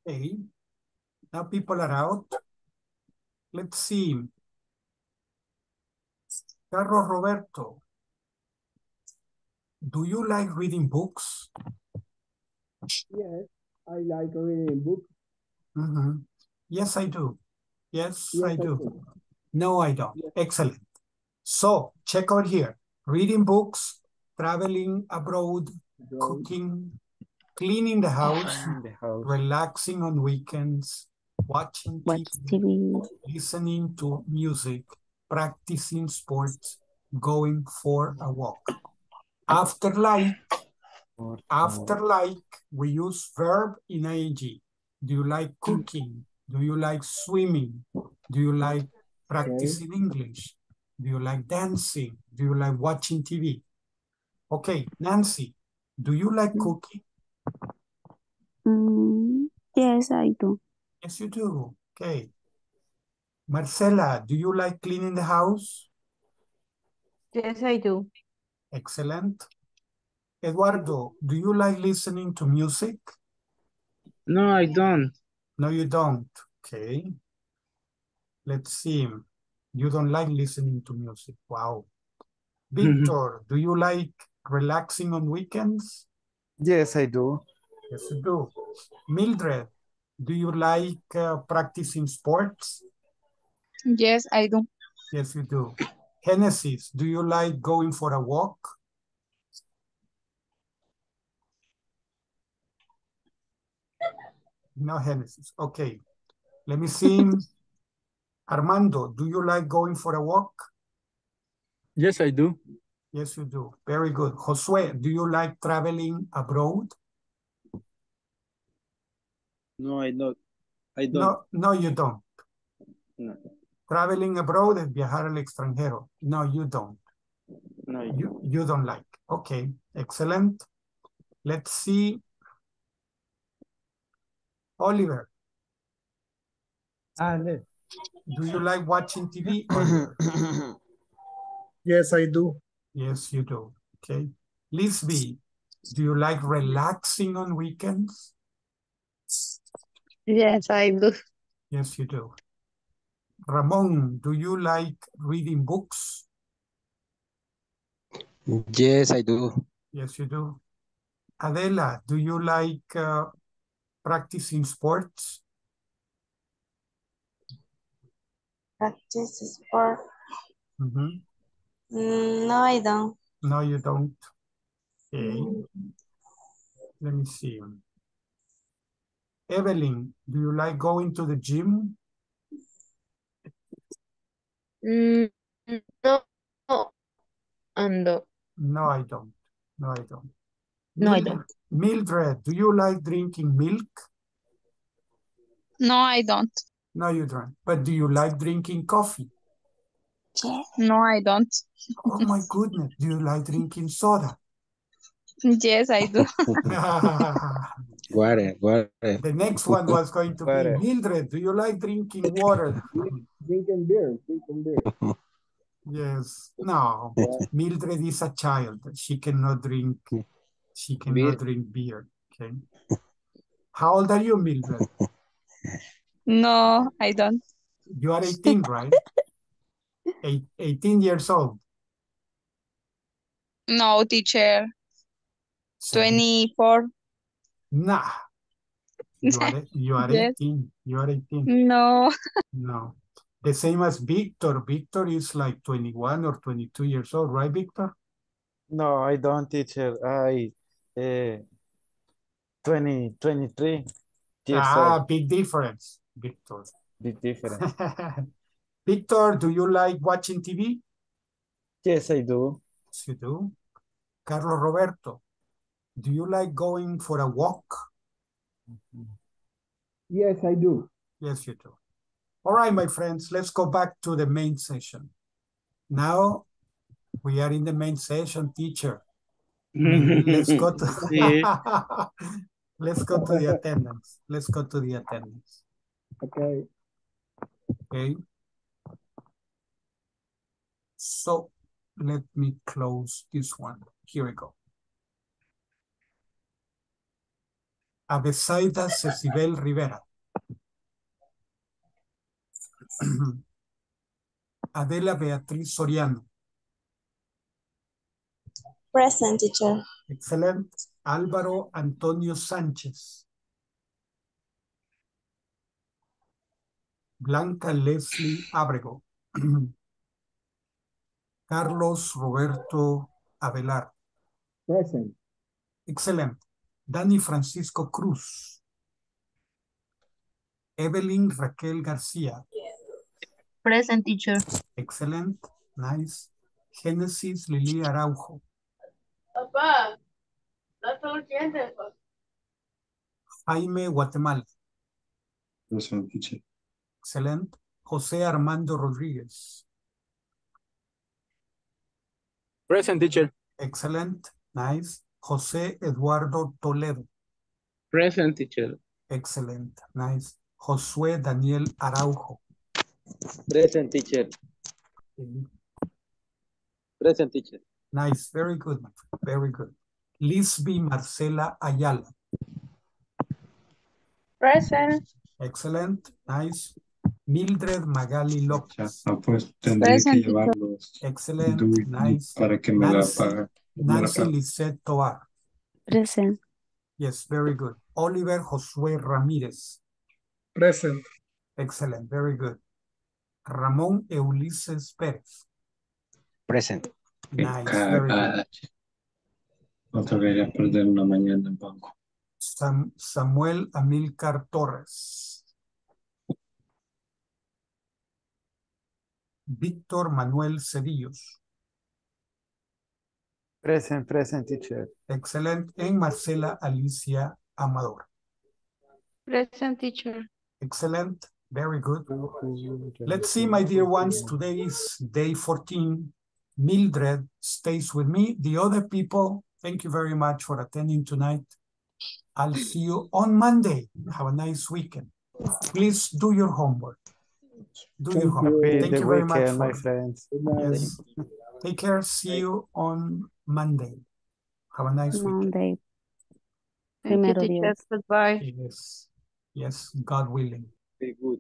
Okay, now people are out. Let's see. Carlos Roberto, do you like reading books? Yes, I like reading books. Mm-hmm. Yes, I do. Yes, I do. No, I don't. Yes. Excellent. So check out here. Reading books, traveling abroad, cooking, cleaning the house, relaxing on weekends, watching TV, listening to music, practicing sports, going for a walk. After like, we use verb in ing. Do you like cooking? Do you like swimming? Do you like practicing English? Do you like dancing? Do you like watching TV? Okay, Nancy, do you like cooking? Yes, I do. Yes, you do. Okay. Marcela, do you like cleaning the house? Yes, I do. Excellent. Eduardo, do you like listening to music? No, I don't. No, you don't. Okay. Let's see. You don't like listening to music. Wow. Victor, do you like relaxing on weekends? Yes, I do. Yes, you do. Mildred, do you like practicing sports? Yes, I do. Yes, you do. Genesis, do you like going for a walk? No, Genesis. Okay. Let me see. Armando, do you like going for a walk? Yes, I do. Yes, you do. Very good. Josué, do you like traveling abroad? No, I don't. No, you don't. No. Traveling abroad es viajar al extranjero. No, you don't. No, you don't like. Okay, excellent. Let's see. Oliver. Do you like watching TV? Yes, I do. Yes, you do. Okay. Lisby, do you like relaxing on weekends? Yes, I do. Yes, you do. Ramon, do you like reading books? Yes, I do. Yes, you do. Adela, do you like practicing sports? Practice sport? No, I don't. No, you don't. Okay. Let me see. Evelyn, do you like going to the gym? No, I don't. Mildred, do you like drinking milk? No, I don't. No, you don't. But do you like drinking coffee? No, I don't. Oh my goodness. Do you like drinking soda? Yes, I do. Water. The next one was going to be Mildred. Do you like drinking water? Drinking beer. Yes. No. Mildred is a child. She cannot drink beer. Okay. How old are you, Mildred? No, I don't. You are 18, right? 18 years old? No, teacher. 24. Nah. You are yes. 18. You are 18. No. No. The same as Victor. Victor is like 21 or 22 years old, right, Victor? No, I don't, teacher. I 23. Ah, old. Big difference, Victor. Big difference. Victor, do you like watching TV? Yes, I do. Yes, you do. Carlos Roberto, do you like going for a walk? Yes, I do. Yes, you do. All right, my friends, let's go back to the main session. Now we are in the main session, teacher. Let's go to let's go to the attendance. Let's go to the attendance. Okay. Okay. So let me close this one. Here we go. Abesaida Cecibel Rivera. Adela Beatriz Soriano. Present, teacher. Excellent. Álvaro Antonio Sánchez. Blanca Leslie Abrego. Carlos Roberto Avelar. Present. Excellent. Dani Francisco Cruz. Evelyn Raquel García. Present, teacher. Excellent. Nice. Genesis Lili Araujo. Papá, no entiendes, papá. Jaime Guatemala. Present, teacher. Excellent. José Armando Rodriguez. Present, teacher. Excellent. Nice. José Eduardo Toledo. Present, teacher. Excellent. Nice. Josué Daniel Araujo. Present, teacher. Present, teacher. Nice. Very good. Very good. Lisby Marcela Ayala. Present. Excellent. Nice. Mildred Magali López. Ah, pues tendré que llevarlos. Excellent. Nice. Para que me Nancy, la pague. Nancy Lissette Tovar. Present. Yes, very good. Oliver Josué Ramírez. Present. Excellent. Very good. Ramón Eulises Pérez. Present. Nice. Very good. No te voy a perder una mañana en banco. Samuel Amilcar Torres. Víctor Manuel Cedillos. Present, present, teacher. Excellent. And Marcela Alicia Amador. Present, teacher. Excellent. Very good. Let's see, my dear ones. Today is day 14. Mildred stays with me. The other people, thank you very much for attending tonight. I'll see you on Monday. Have a nice weekend. Please do your homework. Do your homework. Thank you very much, my friends. Yes. Take care. See you on Monday. Have a nice weekend. Thank you, teachers. Goodbye. Yes. Yes. God willing. Be good.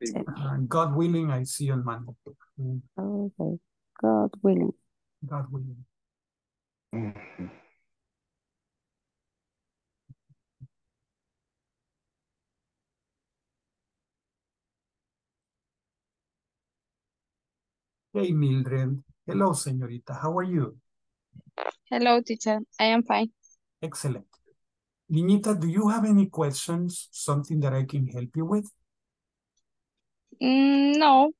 Be good. God willing, I see you on Monday. Okay. God willing. God willing. Mm-hmm. Hey, Mildred. Hello, senorita. How are you? Hello, teacher. I am fine. Excellent. Niñita, do you have any questions? Something that I can help you with? No.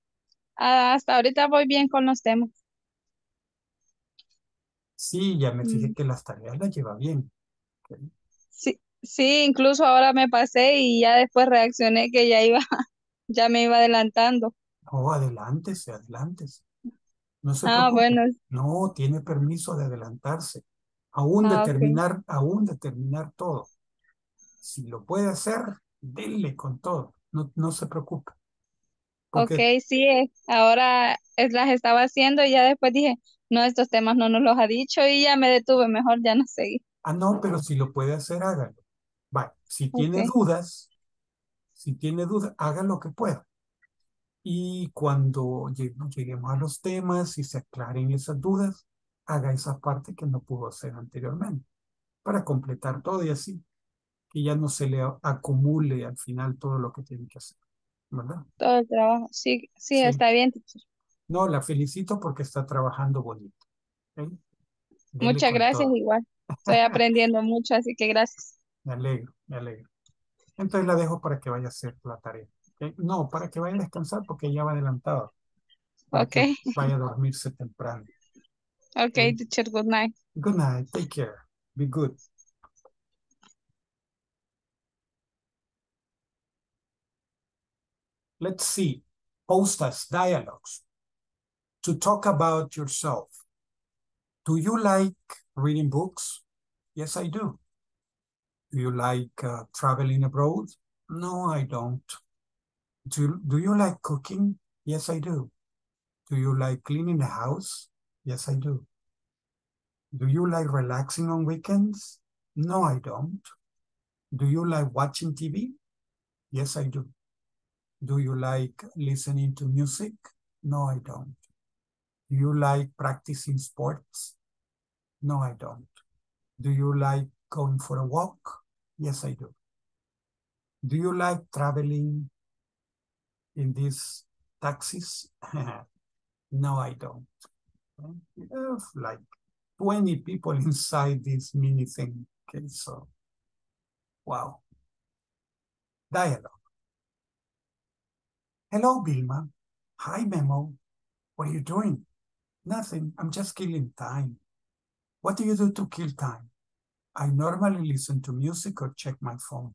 Hasta ahorita voy bien con los temas. Sí, ya me fijé que las tareas las lleva bien. Okay. Sí, sí, incluso ahora me pasé y ya después reaccioné que ya me iba adelantando. Oh, adelántese, adelántese. No se preocupe. Bueno. No, tiene permiso de adelantarse. Aún de terminar todo. Si lo puede hacer, denle con todo. No, no se preocupe. Okay, sí, ahora las estaba haciendo y ya después dije, no, estos temas no nos los ha dicho y ya me detuve, mejor ya no seguí. Ah, no, pero si lo puede hacer, hágalo. Vale, si tiene dudas, haga lo que pueda. Y cuando lleguemos a los temas y se aclaren esas dudas, haga esa parte que no pudo hacer anteriormente para completar todo y así que ya no se le acumule al final todo lo que tiene que hacer, ¿verdad? Todo el trabajo, sí. Está bien. No, la felicito porque está trabajando bonito. ¿Okay? Muchas gracias, todo. Igual. Estoy aprendiendo mucho, así que gracias. Me alegro, me alegro. Entonces la dejo para que vaya a hacer la tarea. ¿Okay? No, para que vaya a descansar porque ya va adelantado. Ok. Vaya a dormirse temprano. Okay, teacher, good night. Good night, take care. Be good. Let's see. Post us dialogues. To talk about yourself. Do you like reading books? Yes, I do. Do you like traveling abroad? No, I don't. Do you like cooking? Yes, I do. Do you like cleaning the house? Yes, I do. Do you like relaxing on weekends? No, I don't. Do you like watching TV? Yes, I do. Do you like listening to music? No, I don't. Do you like practicing sports? No, I don't. Do you like going for a walk? Yes, I do. Do you like traveling in these taxis? No, I don't. We have like 20 people inside this mini thing. Okay, so wow. Dialogue. Hello, Vilma. Hi, Memo. What are you doing? Nothing. I'm just killing time. What do you do to kill time? I normally listen to music or check my phone.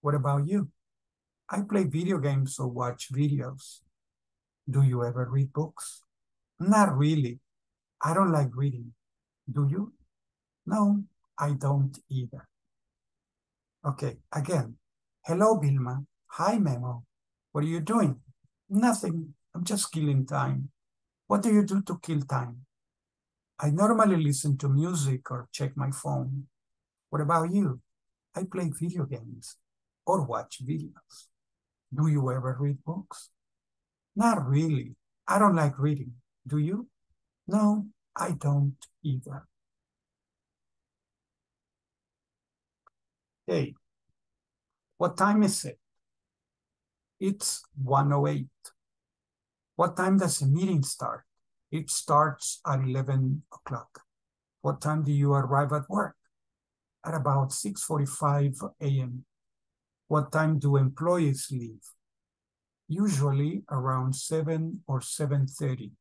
What about you? I play video games or watch videos. Do you ever read books? Not really. I don't like reading. Do you? No, I don't either. Okay, again. Hello, Vilma. Hi, Memo. What are you doing? Nothing. I'm just killing time. What do you do to kill time? I normally listen to music or check my phone. What about you? I play video games or watch videos. Do you ever read books? Not really. I don't like reading. Do you? No, I don't either. Hey, what time is it? It's 1:08. What time does the meeting start? It starts at 11 o'clock. What time do you arrive at work? At about 6:45 a.m. What time do employees leave? Usually around 7 or 7:30.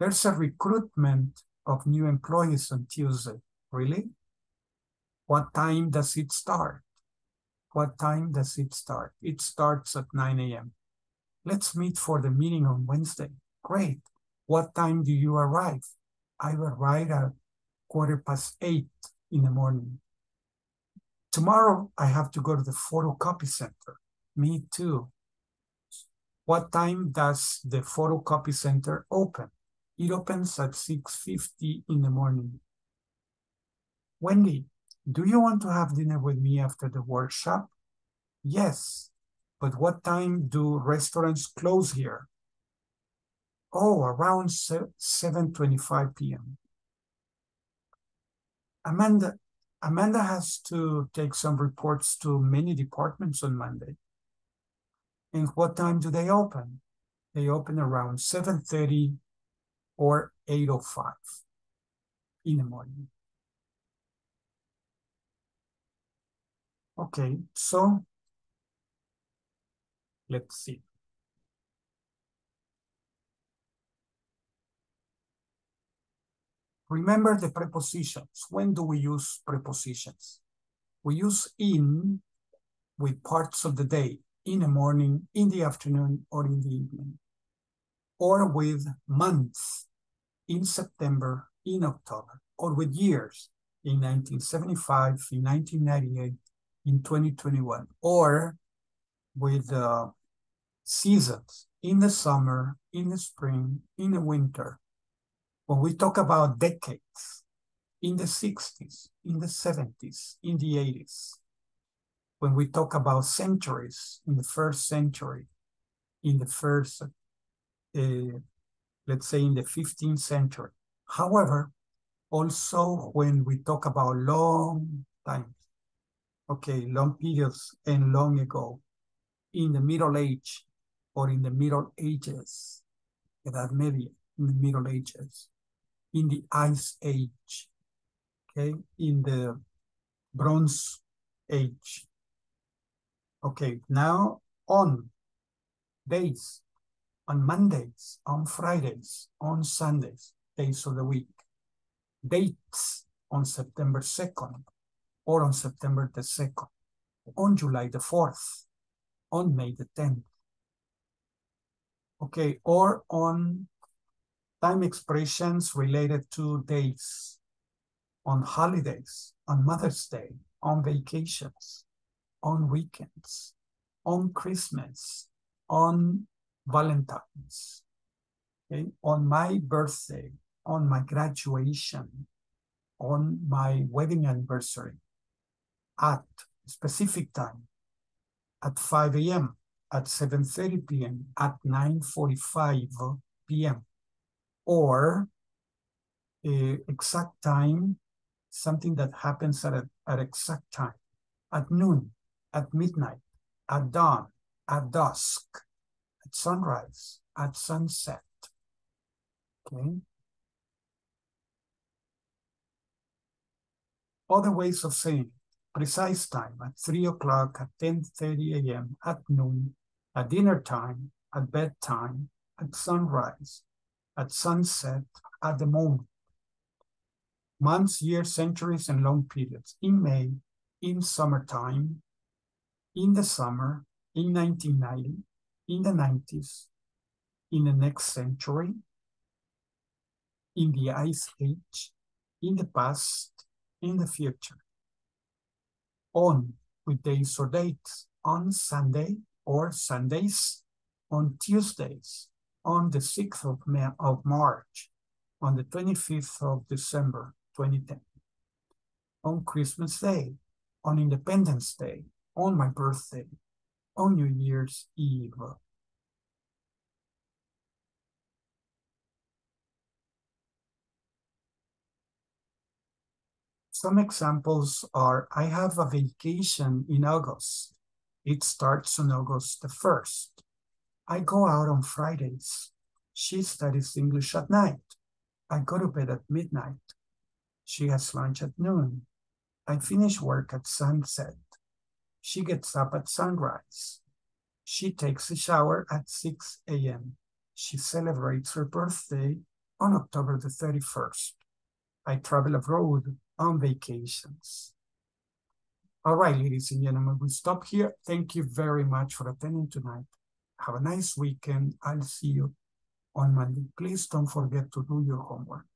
There's a recruitment of new employees on Tuesday. Really? What time does it start? What time does it start? It starts at 9 a.m. Let's meet for the meeting on Wednesday. Great. What time do you arrive? I arrive at 8:15 in the morning. Tomorrow, I have to go to the photocopy center. Me too. What time does the photocopy center open? It opens at 6:50 in the morning. Wendy, do you want to have dinner with me after the workshop? Yes, but what time do restaurants close here? Oh, around 7:25 p.m. Amanda has to take some reports to many departments on Monday. And what time do they open? They open around 7:30 or 8:05 in the morning. Okay, so let's see. Remember the prepositions. When do we use prepositions? We use in with parts of the day, in the morning, in the afternoon, or in the evening. Or with months, in September, in October, or with years, in 1975, in 1998, in 2021, or with seasons, in the summer, in the spring, in the winter. When we talk about decades, in the 60s, in the 70s, in the 80s, when we talk about centuries, in the first century, in the first, let's say in the 15th century. However, also when we talk about long times, okay, long periods and long ago, in the Middle Age or in the Middle Ages, that maybe in the Middle Ages, in the Ice Age, okay, in the Bronze Age. Okay, now on days, on Mondays, on Fridays, on Sundays, days of the week, dates on September 2nd, or on September the 2nd, on July the 4th, on May the 10th. Okay, or on time expressions related to days, on holidays, on Mother's Day, on vacations, on weekends, on Christmas, on Valentine's, okay, on my birthday, on my graduation, on my wedding anniversary, at a specific time, at 5 a.m., at 7:30 p.m., at 9:45 p.m., or exact time, something that happens at exact time, at noon, at midnight, at dawn, at dusk, at sunrise, at sunset, okay? Other ways of saying precise time, at 3 o'clock, at 10:30 a.m., at noon, at dinner time, at bedtime, at sunrise, at sunset, at the moment. Months, years, centuries, and long periods. In May, in summertime, in the summer, in 1990, in the 90s, in the next century, in the Ice Age, in the past, in the future. On with days or dates, on Sunday or Sundays, on Tuesdays, on the 6th of March, on the 25th of December, 2010, on Christmas Day, on Independence Day, on my birthday, on New Year's Eve. Some examples are, I have a vacation in August. It starts on August the 1st. I go out on Fridays. She studies English at night. I go to bed at midnight. She has lunch at noon. I finish work at sunset. She gets up at sunrise. She takes a shower at 6 a.m. She celebrates her birthday on October the 31st. I travel abroad on vacations. All right, ladies and gentlemen, we'll stop here. Thank you very much for attending tonight. Have a nice weekend. I'll see you on Monday. Please don't forget to do your homework.